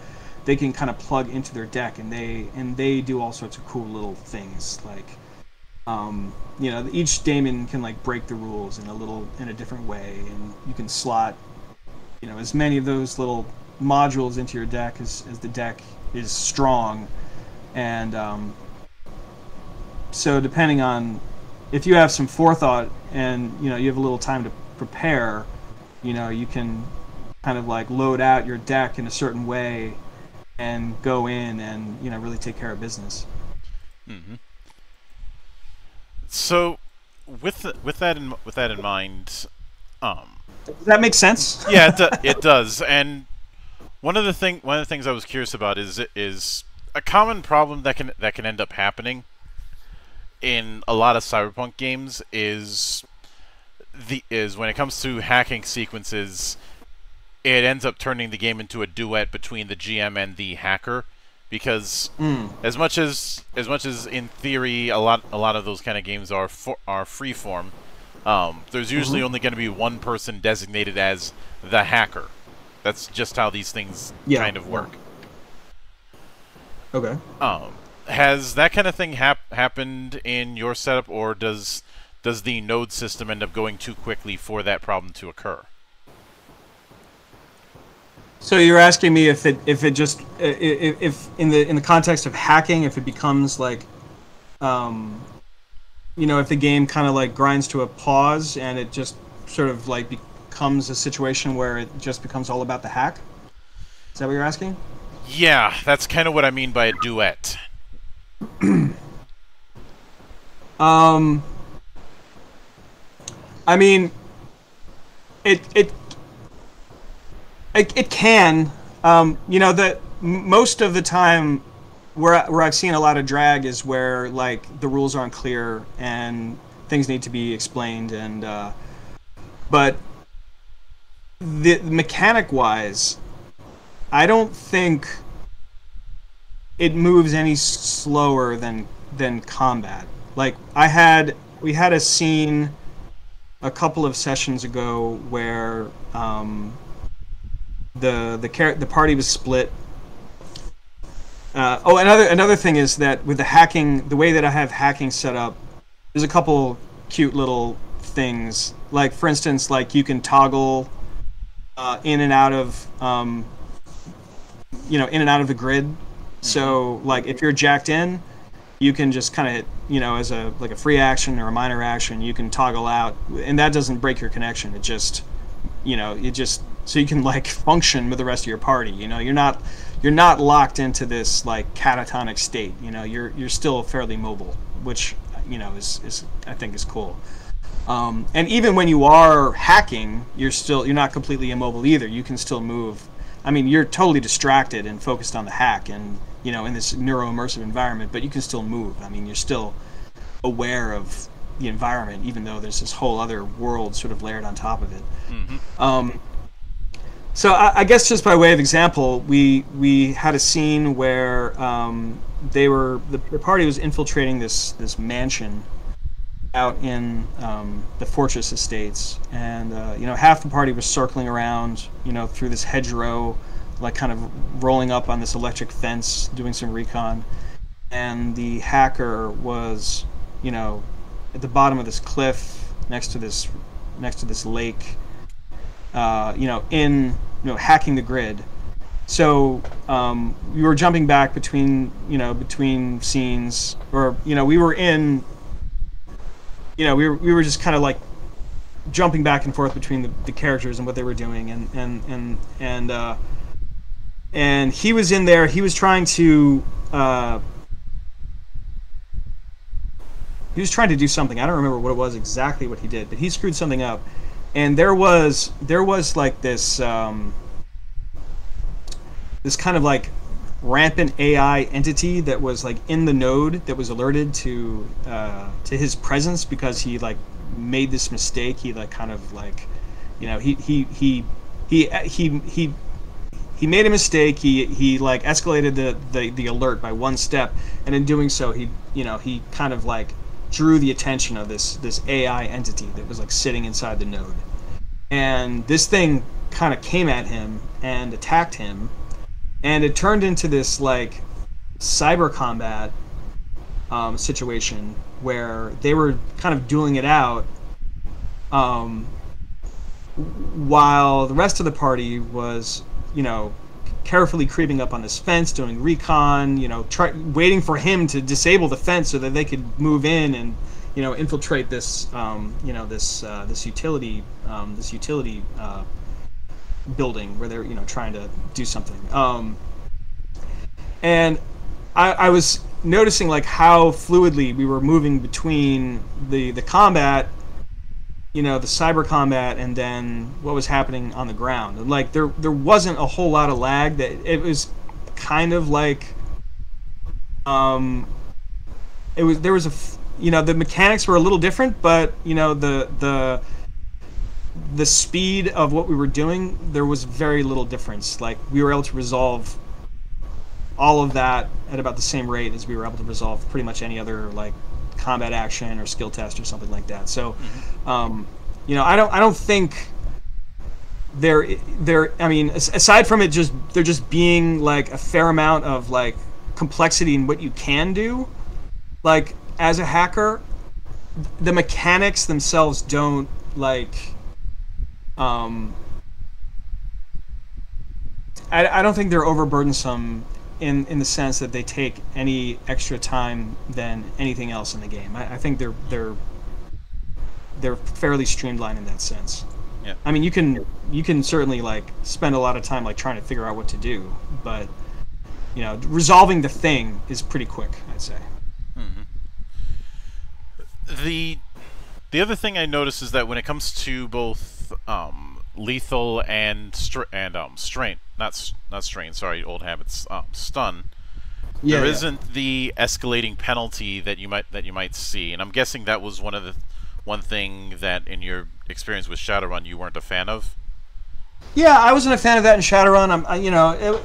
kind of plug into their deck, and they do all sorts of cool little things, like you know, each daemon can like break the rules in a different way, and you can slot, you know, as many of those little modules into your deck as the deck is strong. And so depending on if you have some forethought and, you know, you have a little time to prepare, you know, you can kind of like load out your deck in a certain way and go in and, you know, really take care of business. Mm-hmm. So, with that in mind, Does that make sense? Yeah, it does. And one of the things I was curious about is a common problem that can end up happening in a lot of cyberpunk games is when it comes to hacking sequences, it ends up turning the game into a duet between the GM and the hacker, because as much as in theory a lot of those kind of games are freeform, there's usually only going to be one person designated as the hacker. That's just how these things kind of work. Okay. Has that kind of thing happened in your setup, or does the node system end up going too quickly for that problem to occur? So you're asking me if in the context of hacking, if it becomes like, you know, if the game kind of like grinds to a pause and it just sort of like becomes a situation where it just becomes all about the hack? Is that what you're asking? Yeah, that's kind of what I mean by a duet. I mean, it can, you know, most of the time where I've seen a lot of drag is where like the rules aren't clear and things need to be explained, and but the mechanic wise, I don't think it moves any slower than combat. Like we had a scene a couple of sessions ago where the party was split. Oh, another thing is that with the hacking, the way that I have hacking set up, there's a couple cute little things. Like for instance, like you can toggle in and out of you know, in and out of the grid. So like if you're jacked in, you can just kind of, you know, as a like a free action or a minor action, you can toggle out, and that doesn't break your connection. It just, you know, it just, so you can like function with the rest of your party. You know, you're not locked into this like catatonic state. You know, you're still fairly mobile, which, you know, is I think is cool. And even when you are hacking, you're not completely immobile either. You can still move. I mean, you're totally distracted and focused on the hack and, you know, in this neuro-immersive environment, but you can still move. I mean, you're still aware of the environment, even though there's this whole other world sort of layered on top of it. Mm-hmm. So I guess just by way of example, we had a scene where the party was infiltrating this mansion out in the Fortress Estates, and you know, half the party was circling around, you know, through this hedgerow, like kind of rolling up on this electric fence, doing some recon, and the hacker was, you know, at the bottom of this cliff next to this lake, you know, hacking the grid. So we were jumping back between scenes, or you know, we were in. You know, we were just kind of like jumping back and forth between the characters and what they were doing, and he was in there. He was trying to do something. I don't remember what it was exactly what he did, but he screwed something up, and there was like this this kind of like rampant AI entity that was like in the node that was alerted to his presence because he like made this mistake. He like kind of like, you know, he made a mistake. He like escalated the alert by one step, and in doing so, he, you know, he kind of like drew the attention of this AI entity that was like sitting inside the node, and this thing kind of came at him and attacked him. And it turned into this like cyber combat situation where they were kind of dueling it out, while the rest of the party was, you know, carefully creeping up on this fence, doing recon, you know, waiting for him to disable the fence so that they could move in and, you know, infiltrate this, you know, this utility building where they're, you know, trying to do something, and I was noticing like how fluidly we were moving between the combat you know, the cyber combat and then what was happening on the ground. And like there wasn't a whole lot of lag. That it was kind of like it was there was a you know, the mechanics were a little different, but you know, the speed of what we were doing, there was very little difference. Like we were able to resolve all of that at about the same rate as we were able to resolve pretty much any other like combat action or skill test or something like that. So, you know, I don't think there. I mean, aside from it, just there just being like a fair amount of like complexity in what you can do, like as a hacker, the mechanics themselves don't like. I don't think they're overburdensome. In the sense that they take any extra time than anything else in the game. I think they're fairly streamlined in that sense. Yeah. I mean, you can certainly like spend a lot of time like trying to figure out what to do, but you know, resolving the thing is pretty quick, I'd say. Mm-hmm. The other thing I noticed is that when it comes to both lethal and strain, sorry, old habits, stun. Yeah, there isn't the escalating penalty that you might see, and I'm guessing that was one thing that in your experience with Shadowrun you weren't a fan of. Yeah, I wasn't a fan of that in Shadowrun.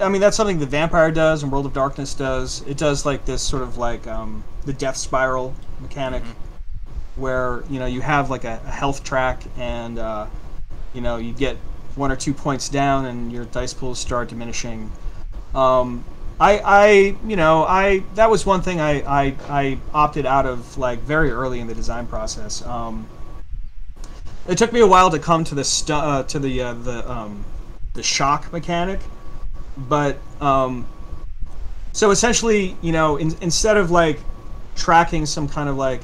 I mean that's something that Vampire does and World of Darkness does. It does like this sort of like the death spiral mechanic, mm-hmm. where you know you have like a health track and you know you get 1 or 2 points down, and your dice pools start diminishing. That was one thing I opted out of like very early in the design process. It took me a while to come to the shock mechanic, but so essentially, you know, instead of like tracking some kind of like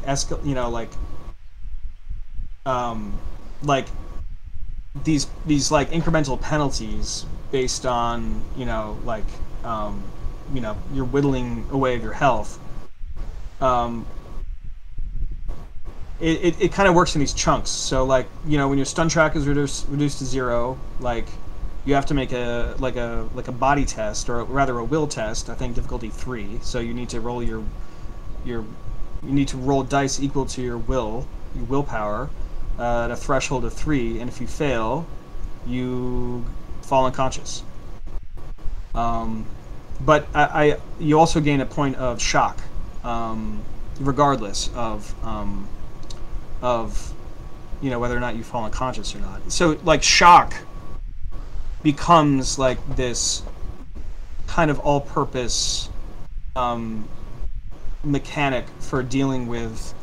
these like incremental penalties based on you're whittling away of your health. It kind of works in these chunks. So like you know when your stun track is reduced to 0, like you have to make a body test or rather a will test. I think difficulty 3. So you need to roll roll dice equal to your willpower. At a threshold of 3, and if you fail, you fall unconscious. But you also gain a point of shock, regardless of you know whether or not you fall unconscious or not. So like shock becomes like this kind of all-purpose mechanic for dealing with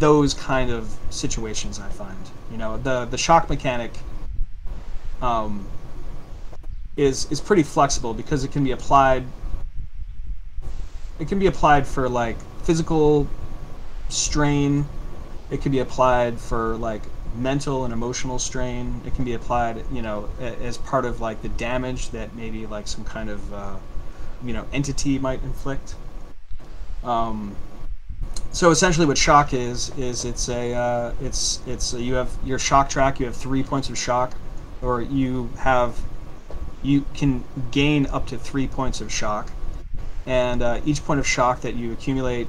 those kind of situations. I find you know the shock mechanic is pretty flexible because it can be applied for like physical strain, it can be applied for like mental and emotional strain, it can be applied you know as part of like the damage that maybe like some kind of you know entity might inflict. So essentially, what shock is you have your shock track. You have 3 points of shock, or you can gain up to 3 points of shock, and each point of shock that you accumulate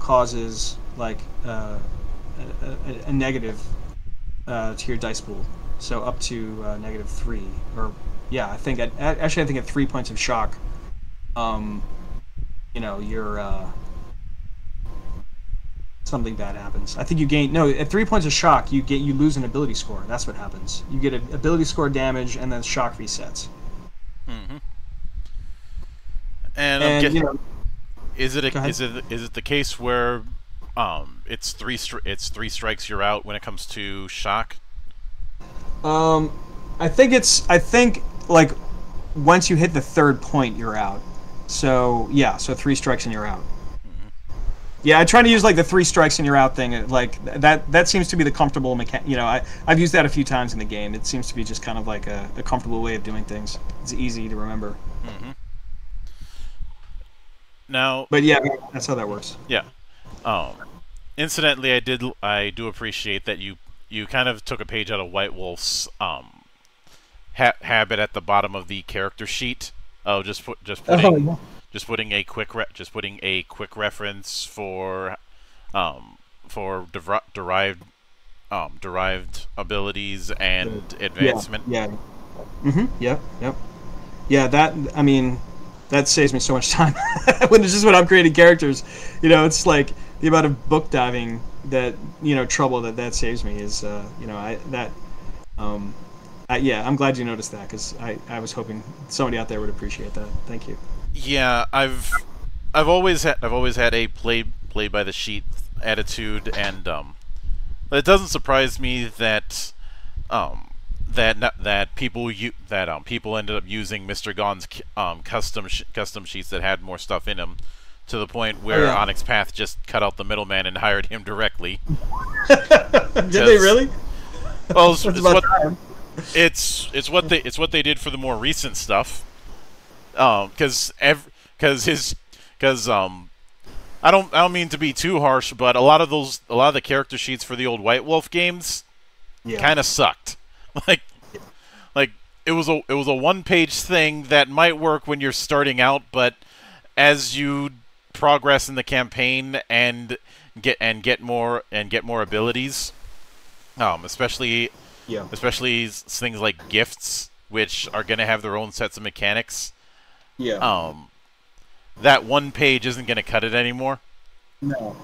causes like a negative to your dice pool. So up to -3, or yeah, I think at 3 points of shock, you know your. Something bad happens. I think you gain at 3 points of shock you lose an ability score. That's what happens. You get an ability score damage and then shock resets. Mm-hmm. And guessing, you know, is it the case where it's three strikes you're out when it comes to shock? I think like once you hit the 3rd point you're out. So yeah, so 3 strikes and you're out. Yeah, I try to use like the 3 strikes and you're out thing. Like that seems to be the comfortable mechanic. You know, I've used that a few times in the game. It seems to be just kind of like a comfortable way of doing things. It's easy to remember. Mm-hmm. Now, but yeah, that's how that works. Yeah. Incidentally, I do appreciate that you you kind of took a page out of White Wolf's habit at the bottom of the character sheet of just putting a quick reference for derived abilities and advancement. Yeah. Yeah. Mhm. Yeah. Yep. Yeah. That. I mean, that saves me so much time when it's just when I'm creating characters. You know, it's like the amount of book diving that trouble that saves me is yeah, I'm glad you noticed that because I was hoping somebody out there would appreciate that. Thank you. Yeah, I've always had a play by the sheet attitude, and it doesn't surprise me that people ended up using Mr. Gon's custom sheets that had more stuff in them, to the point where Onyx Path just cut out the middleman and hired him directly. Did they really? Well, it's what they did for the more recent stuff. I don't mean to be too harsh, but a lot of the character sheets for the old White Wolf games kind of sucked. Like it was a one-page thing that might work when you're starting out, but as you progress in the campaign and get more abilities, especially things like gifts, which are going to have their own sets of mechanics, that one page isn't going to cut it anymore. No,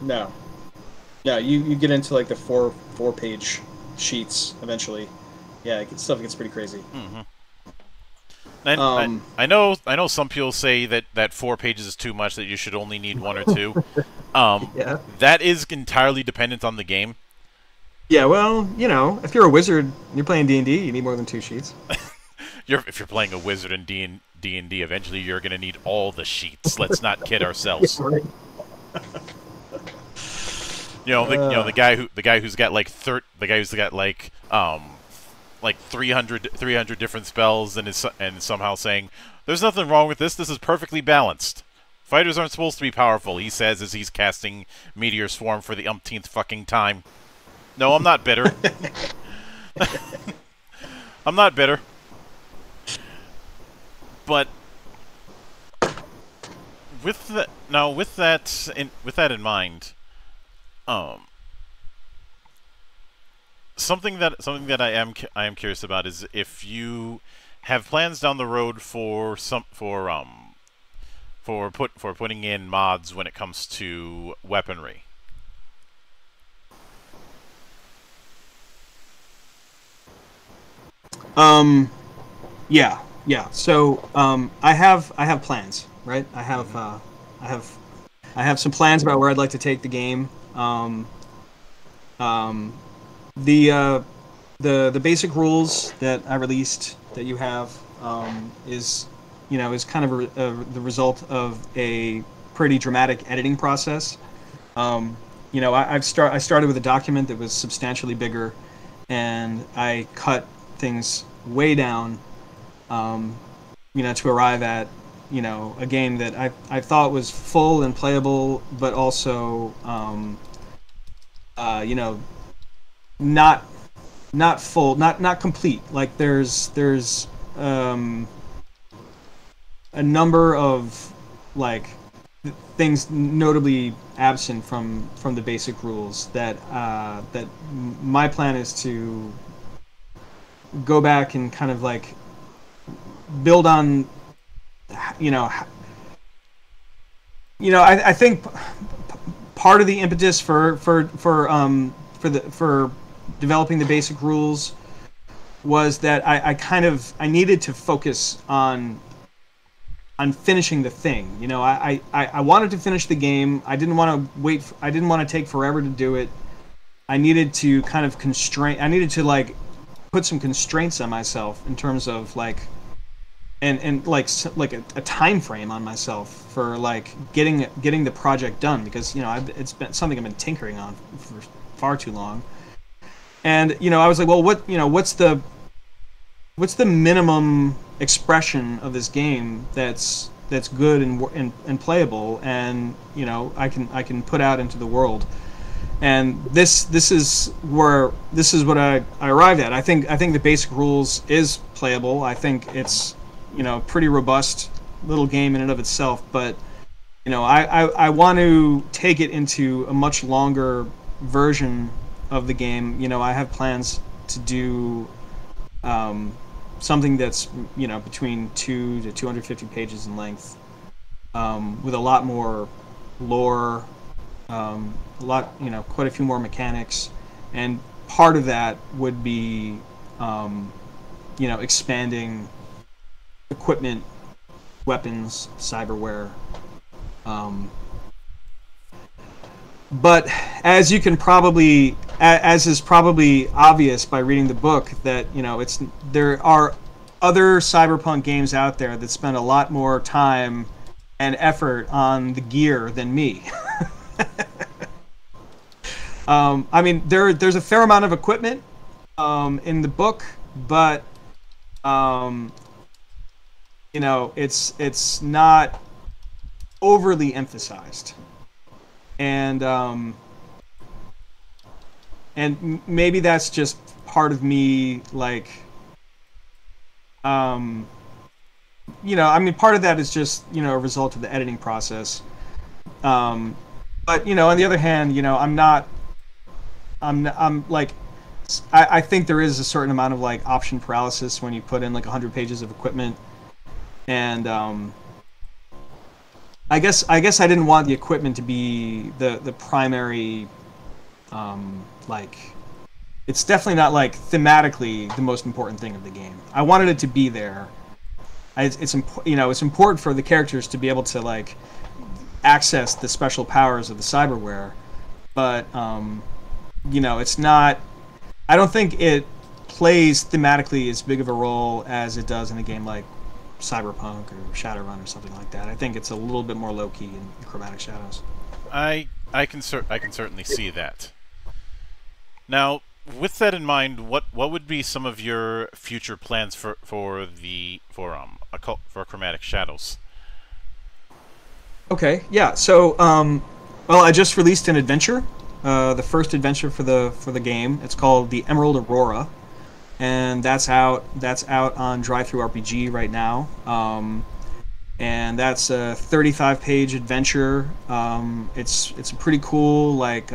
you get into like the four-page sheets eventually. Yeah, stuff gets pretty crazy. Mm-hmm. And I know some people say that 4 pages is too much, that you should only need 1 or 2. That is entirely dependent on the game. Yeah, well, if you're a wizard and you're playing D&D, you need more than 2 sheets. If you're playing a wizard in D&D, eventually you're going to need all the sheets. Let's not kid ourselves. Right. The guy who's got like 300 different spells and somehow saying there's nothing wrong with this. This is perfectly balanced. Fighters aren't supposed to be powerful, he says as he's casting Meteor Swarm for the umpteenth fucking time. No, I'm not bitter. I'm not bitter. But with that in mind, Something that I am curious about is if you have plans down the road for putting in mods when it comes to weaponry. Yeah. So I have plans, right? I have some plans about where I'd like to take the game. The basic rules that I released that you have is kind of the result of a pretty dramatic editing process. I started with a document that was substantially bigger, and I cut things way down, to arrive at a game that I thought was full and playable, but also not full, not complete. Like there's a number of like things notably absent from the basic rules that that my plan is to go back and kind of like build on. I think part of the impetus for developing the basic rules was that I needed to focus on finishing the thing. I wanted to finish the game. I didn't want to wait. I didn't want to take forever to do it. I needed to kind of put some constraints on myself in terms of like a time frame on myself for getting the project done, because it's been something I've been tinkering on for far too long. And I was like, well, what's the minimum expression of this game that's good and playable, and I can put out into the world. And this is what I arrived at. I think the basic rules is playable. I think it's, you know, pretty robust little game in and of itself. But, you know, I want to take it into a much longer version of the game. You know, I have plans to do something that's, you know, between 2 to 250 pages in length, with a lot more lore. A lot, you know, quite a few more mechanics, and part of that would be, you know, expanding equipment, weapons, cyberware. But as you can probably, as is probably obvious by reading the book, that, you know, it's, there are other cyberpunk games out there that spend a lot more time and effort on the gear than me. I mean, there's a fair amount of equipment in the book, but you know, it's not overly emphasized, and maybe that's just part of me, like, you know, I mean, part of that is just, you know, a result of the editing process. But, you know, on the other hand, you know, I'm like, I think there is a certain amount of, like, option paralysis when you put in, like, 100 pages of equipment, and I guess I didn't want the equipment to be the primary, like, it's definitely not, like, thematically the most important thing of the game. I wanted it to be there. You know, it's important for the characters to be able to, like, access the special powers of the cyberware, but you know, it's not, I don't think it plays thematically as big of a role as it does in a game like Cyberpunk or Shadowrun or something like that. I think it's a little bit more low-key in Chromatic Shadows. I can certainly see that. Now, with that in mind, what would be some of your future plans for Chromatic Shadows? Okay, yeah. So, well, I just released an adventure, the first adventure for the game. It's called the Emerald Aurora, and that's out. That's out on DriveThruRPG right now, and that's a 35-page adventure. It's a pretty cool, like,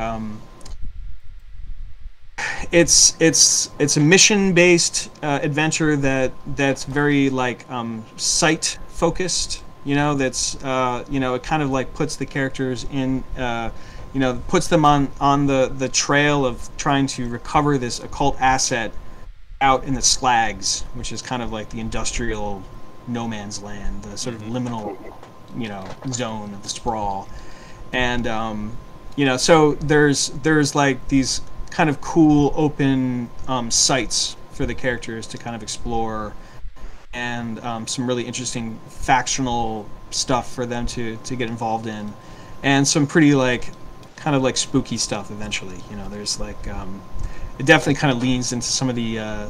it's a mission-based adventure that's very, like, site-focused. You know, that's, you know, it kind of, like, puts the characters in, you know, puts them on the trail of trying to recover this occult asset out in the slags, which is kind of like the industrial no man's land, the sort of liminal, you know, zone of the sprawl. And, you know, so there's like these kind of cool open sites for the characters to kind of explore, and some really interesting factional stuff for them to get involved in, and some pretty, like, kind of, like, spooky stuff eventually. You know, there's, like, it definitely kind of leans into some of the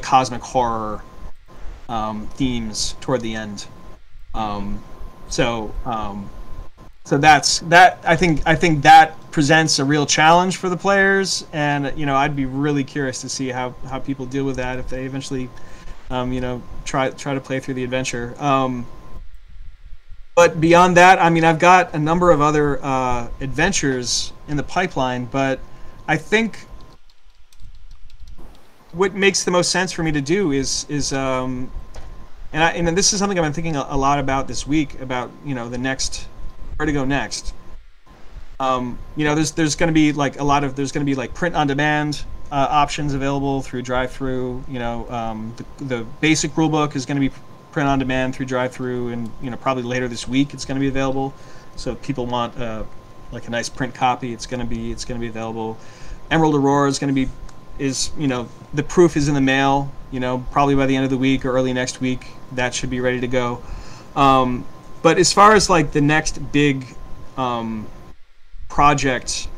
cosmic horror themes toward the end. So that's that. I think that presents a real challenge for the players, and, you know, I'd be really curious to see how people deal with that if they eventually, you know, try to play through the adventure. But beyond that, I mean, I've got a number of other adventures in the pipeline, but I think what makes the most sense for me to do is and this is something I've been thinking a lot about this week, about, you know, the next, where to go next. You know, there's going to be, like, there's going to be like print on demand options available through DriveThru. You know, the basic rulebook is going to be print on demand through DriveThru, and, you know, probably later this week it's going to be available. So if people want like a nice print copy, it's going to be available. Emerald Aurora is going to be, you know, the proof is in the mail. You know, probably by the end of the week or early next week, that should be ready to go. But as far as, like, the next big project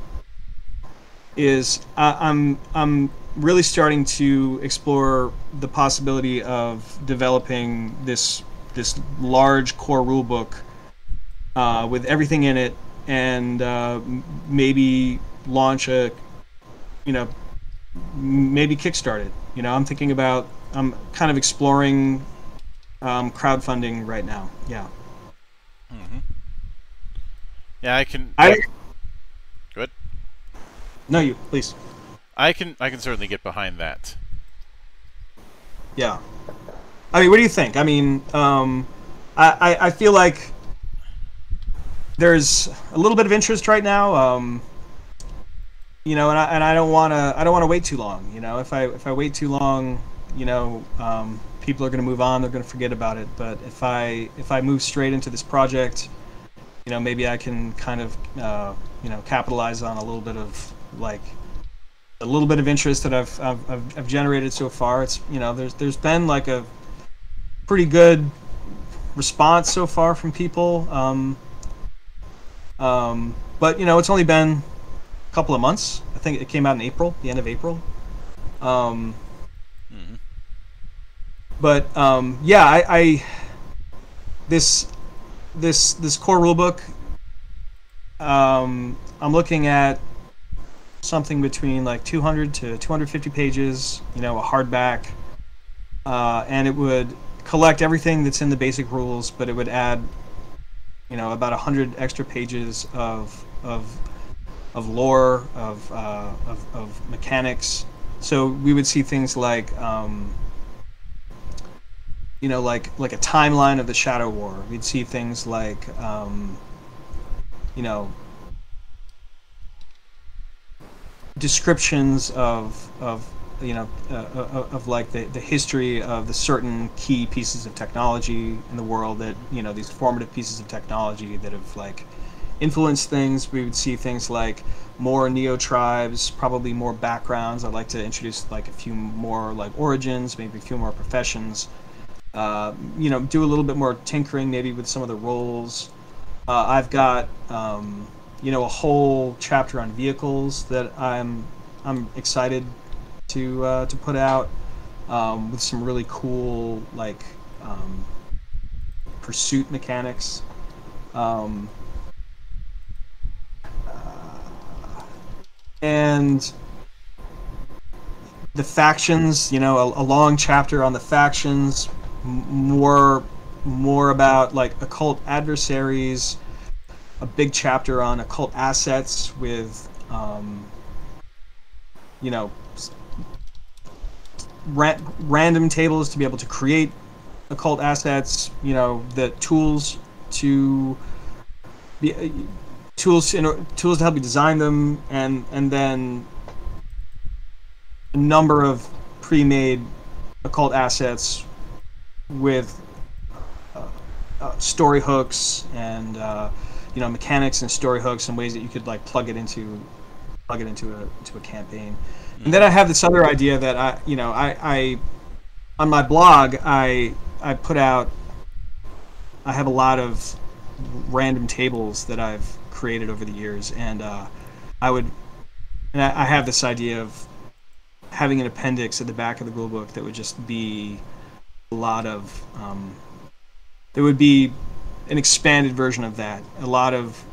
is, I'm really starting to explore the possibility of developing this large core rulebook with everything in it, and maybe launch a, you know, maybe kickstart it. You know, I'm thinking about, I'm kind of exploring crowdfunding right now. Yeah. Mm-hmm. Yeah, I can. Good. No, you please. I can certainly get behind that. Yeah. I mean, what do you think? I mean, I feel like there's a little bit of interest right now. You know, and I don't want to wait too long. You know, if I wait too long, you know, people are going to move on. They're going to forget about it. But if I move straight into this project, you know, maybe I can kind of you know, capitalize on a little bit of like a little bit of interest that I've generated so far. It's, you know, there's been like a pretty good response so far from people. But you know, it's only been a couple of months. I think it came out in April, the end of April. But yeah, I this core rulebook. I'm looking at something between like 200 to 250 pages. You know, a hardback, and it would collect everything that's in the basic rules, but it would add, you know, about 100 extra pages of lore, of mechanics. So we would see things like, you know, like a timeline of the Shadow War. We'd see things like, you know, descriptions of you know, of like the history of the certain key pieces of technology in the world that, you know, these formative pieces of technology that have like influenced things. We would see things like more neo tribes, probably more backgrounds. I'd like to introduce like a few more like origins, maybe a few more professions. You know, do a little bit more tinkering maybe with some of the roles. I've got you know, a whole chapter on vehicles that I'm excited to put out, with some really cool like pursuit mechanics. And the factions, you know, a long chapter on the factions, more about like occult adversaries, a big chapter on occult assets with you know, random tables to be able to create occult assets, you know, the tools to be tools to help you design them, and then a number of pre-made occult assets with story hooks and you know, mechanics and story hooks and ways that you could like plug it into a campaign. And then I have this other idea that I on my blog I put out. I have a lot of random tables that I've created over the years, and I have this idea of having an appendix at the back of the rulebook that would just be a lot of there would be an expanded version of that. A lot of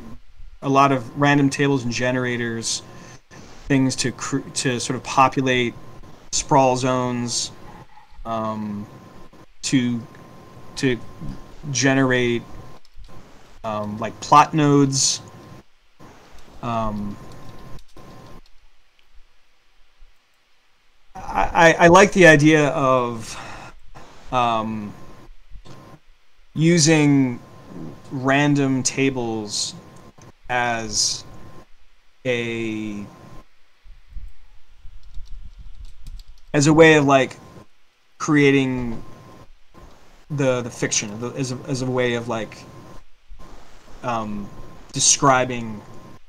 random tables and generators, things to sort of populate sprawl zones, to generate like plot nodes, I like the idea of using random tables as a way of like creating the fiction, as a way of like describing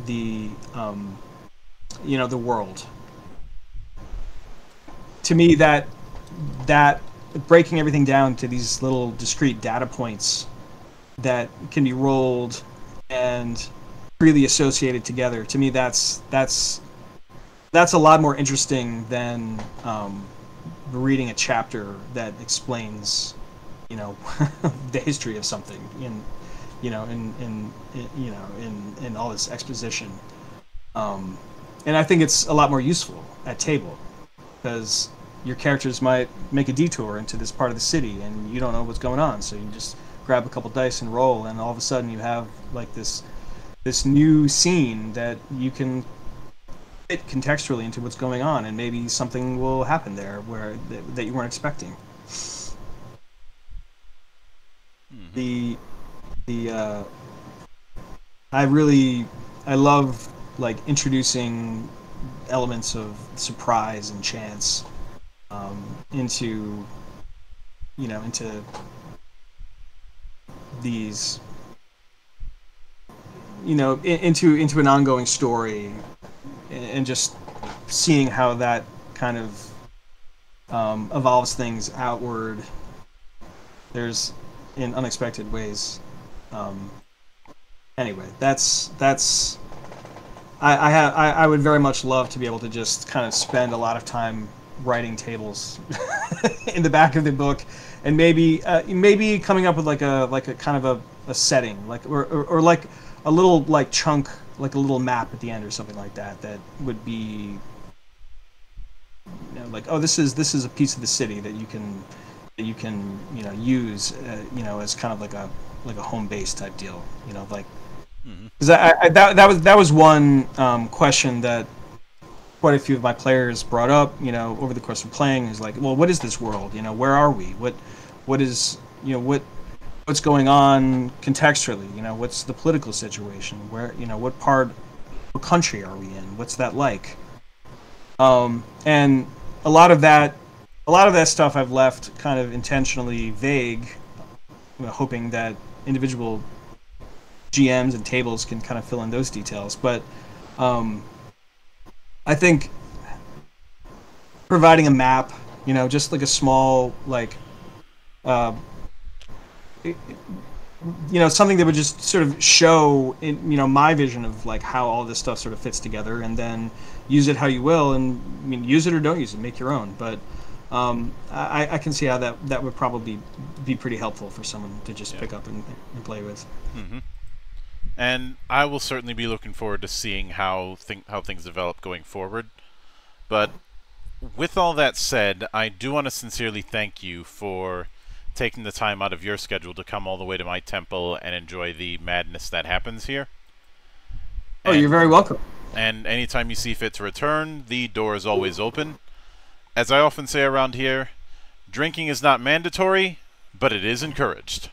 the you know, the world. To me, that breaking everything down to these little discrete data points that can be rolled and freely associated together, to me that's a lot more interesting than reading a chapter that explains, you know, the history of something in, you know, in all this exposition. And I think it's a lot more useful at table, because your characters might make a detour into this part of the city and you don't know what's going on, so you just grab a couple dice and roll, and all of a sudden you have like this new scene that you can fit contextually into what's going on, and maybe something will happen there where that you weren't expecting. Mm-hmm. I love like introducing elements of surprise and chance into these, into an ongoing story, and just seeing how that kind of evolves things outward. There's in unexpected ways. Anyway, that's. I would very much love to be able to just kind of spend a lot of time writing tables in the back of the book, and maybe coming up with like a kind of a setting, like or like a little like chunk, like a little map at the end or something like that. That would be, like, oh, this is a piece of the city that you can use as kind of like a home base type deal, like. Because that was one question that quite a few of my players brought up, over the course of playing, is like, well, what is this world? Where are we? What is, what's going on contextually? What's the political situation? Where, what country are we in? What's that like? And a lot of that stuff I've left kind of intentionally vague, hoping that individual GMs and tables can kind of fill in those details, but I think providing a map, just like a small, like, something that would just sort of show, my vision of like how all this stuff sort of fits together, and then use it how you will, and I mean, use it or don't use it, make your own. But I can see how that would probably be pretty helpful for someone to just pick up and play with. Mm-hmm. And I will certainly be looking forward to seeing how things develop going forward. But with all that said, I do want to sincerely thank you for taking the time out of your schedule to come all the way to my temple and enjoy the madness that happens here. Oh, you're very welcome. And anytime you see fit to return, the door is always open. As I often say around here, drinking is not mandatory, but it is encouraged.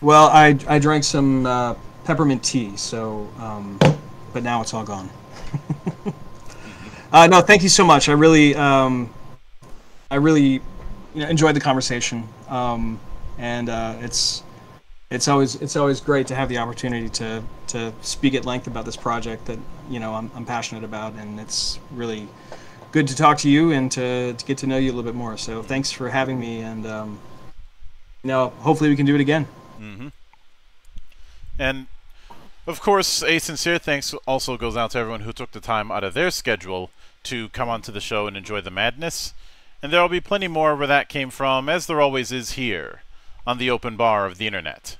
Well, I drank some peppermint tea, so but now it's all gone. No, thank you so much. I really enjoyed the conversation, and it's always great to have the opportunity to speak at length about this project that I'm passionate about, and it's really good to talk to you and to get to know you a little bit more. So thanks for having me, and hopefully we can do it again. Mm-hmm. And of course, a sincere thanks also goes out to everyone who took the time out of their schedule to come onto the show and enjoy the madness. And there will be plenty more where that came from, as there always is here on the open bar of the internet.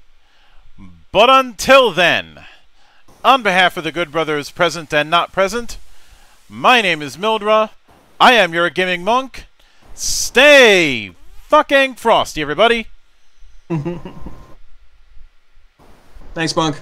But until then, on behalf of the good brothers present and not present, my name is Mildra. I am your gaming monk. Stay fucking frosty, everybody. Thanks, Monk.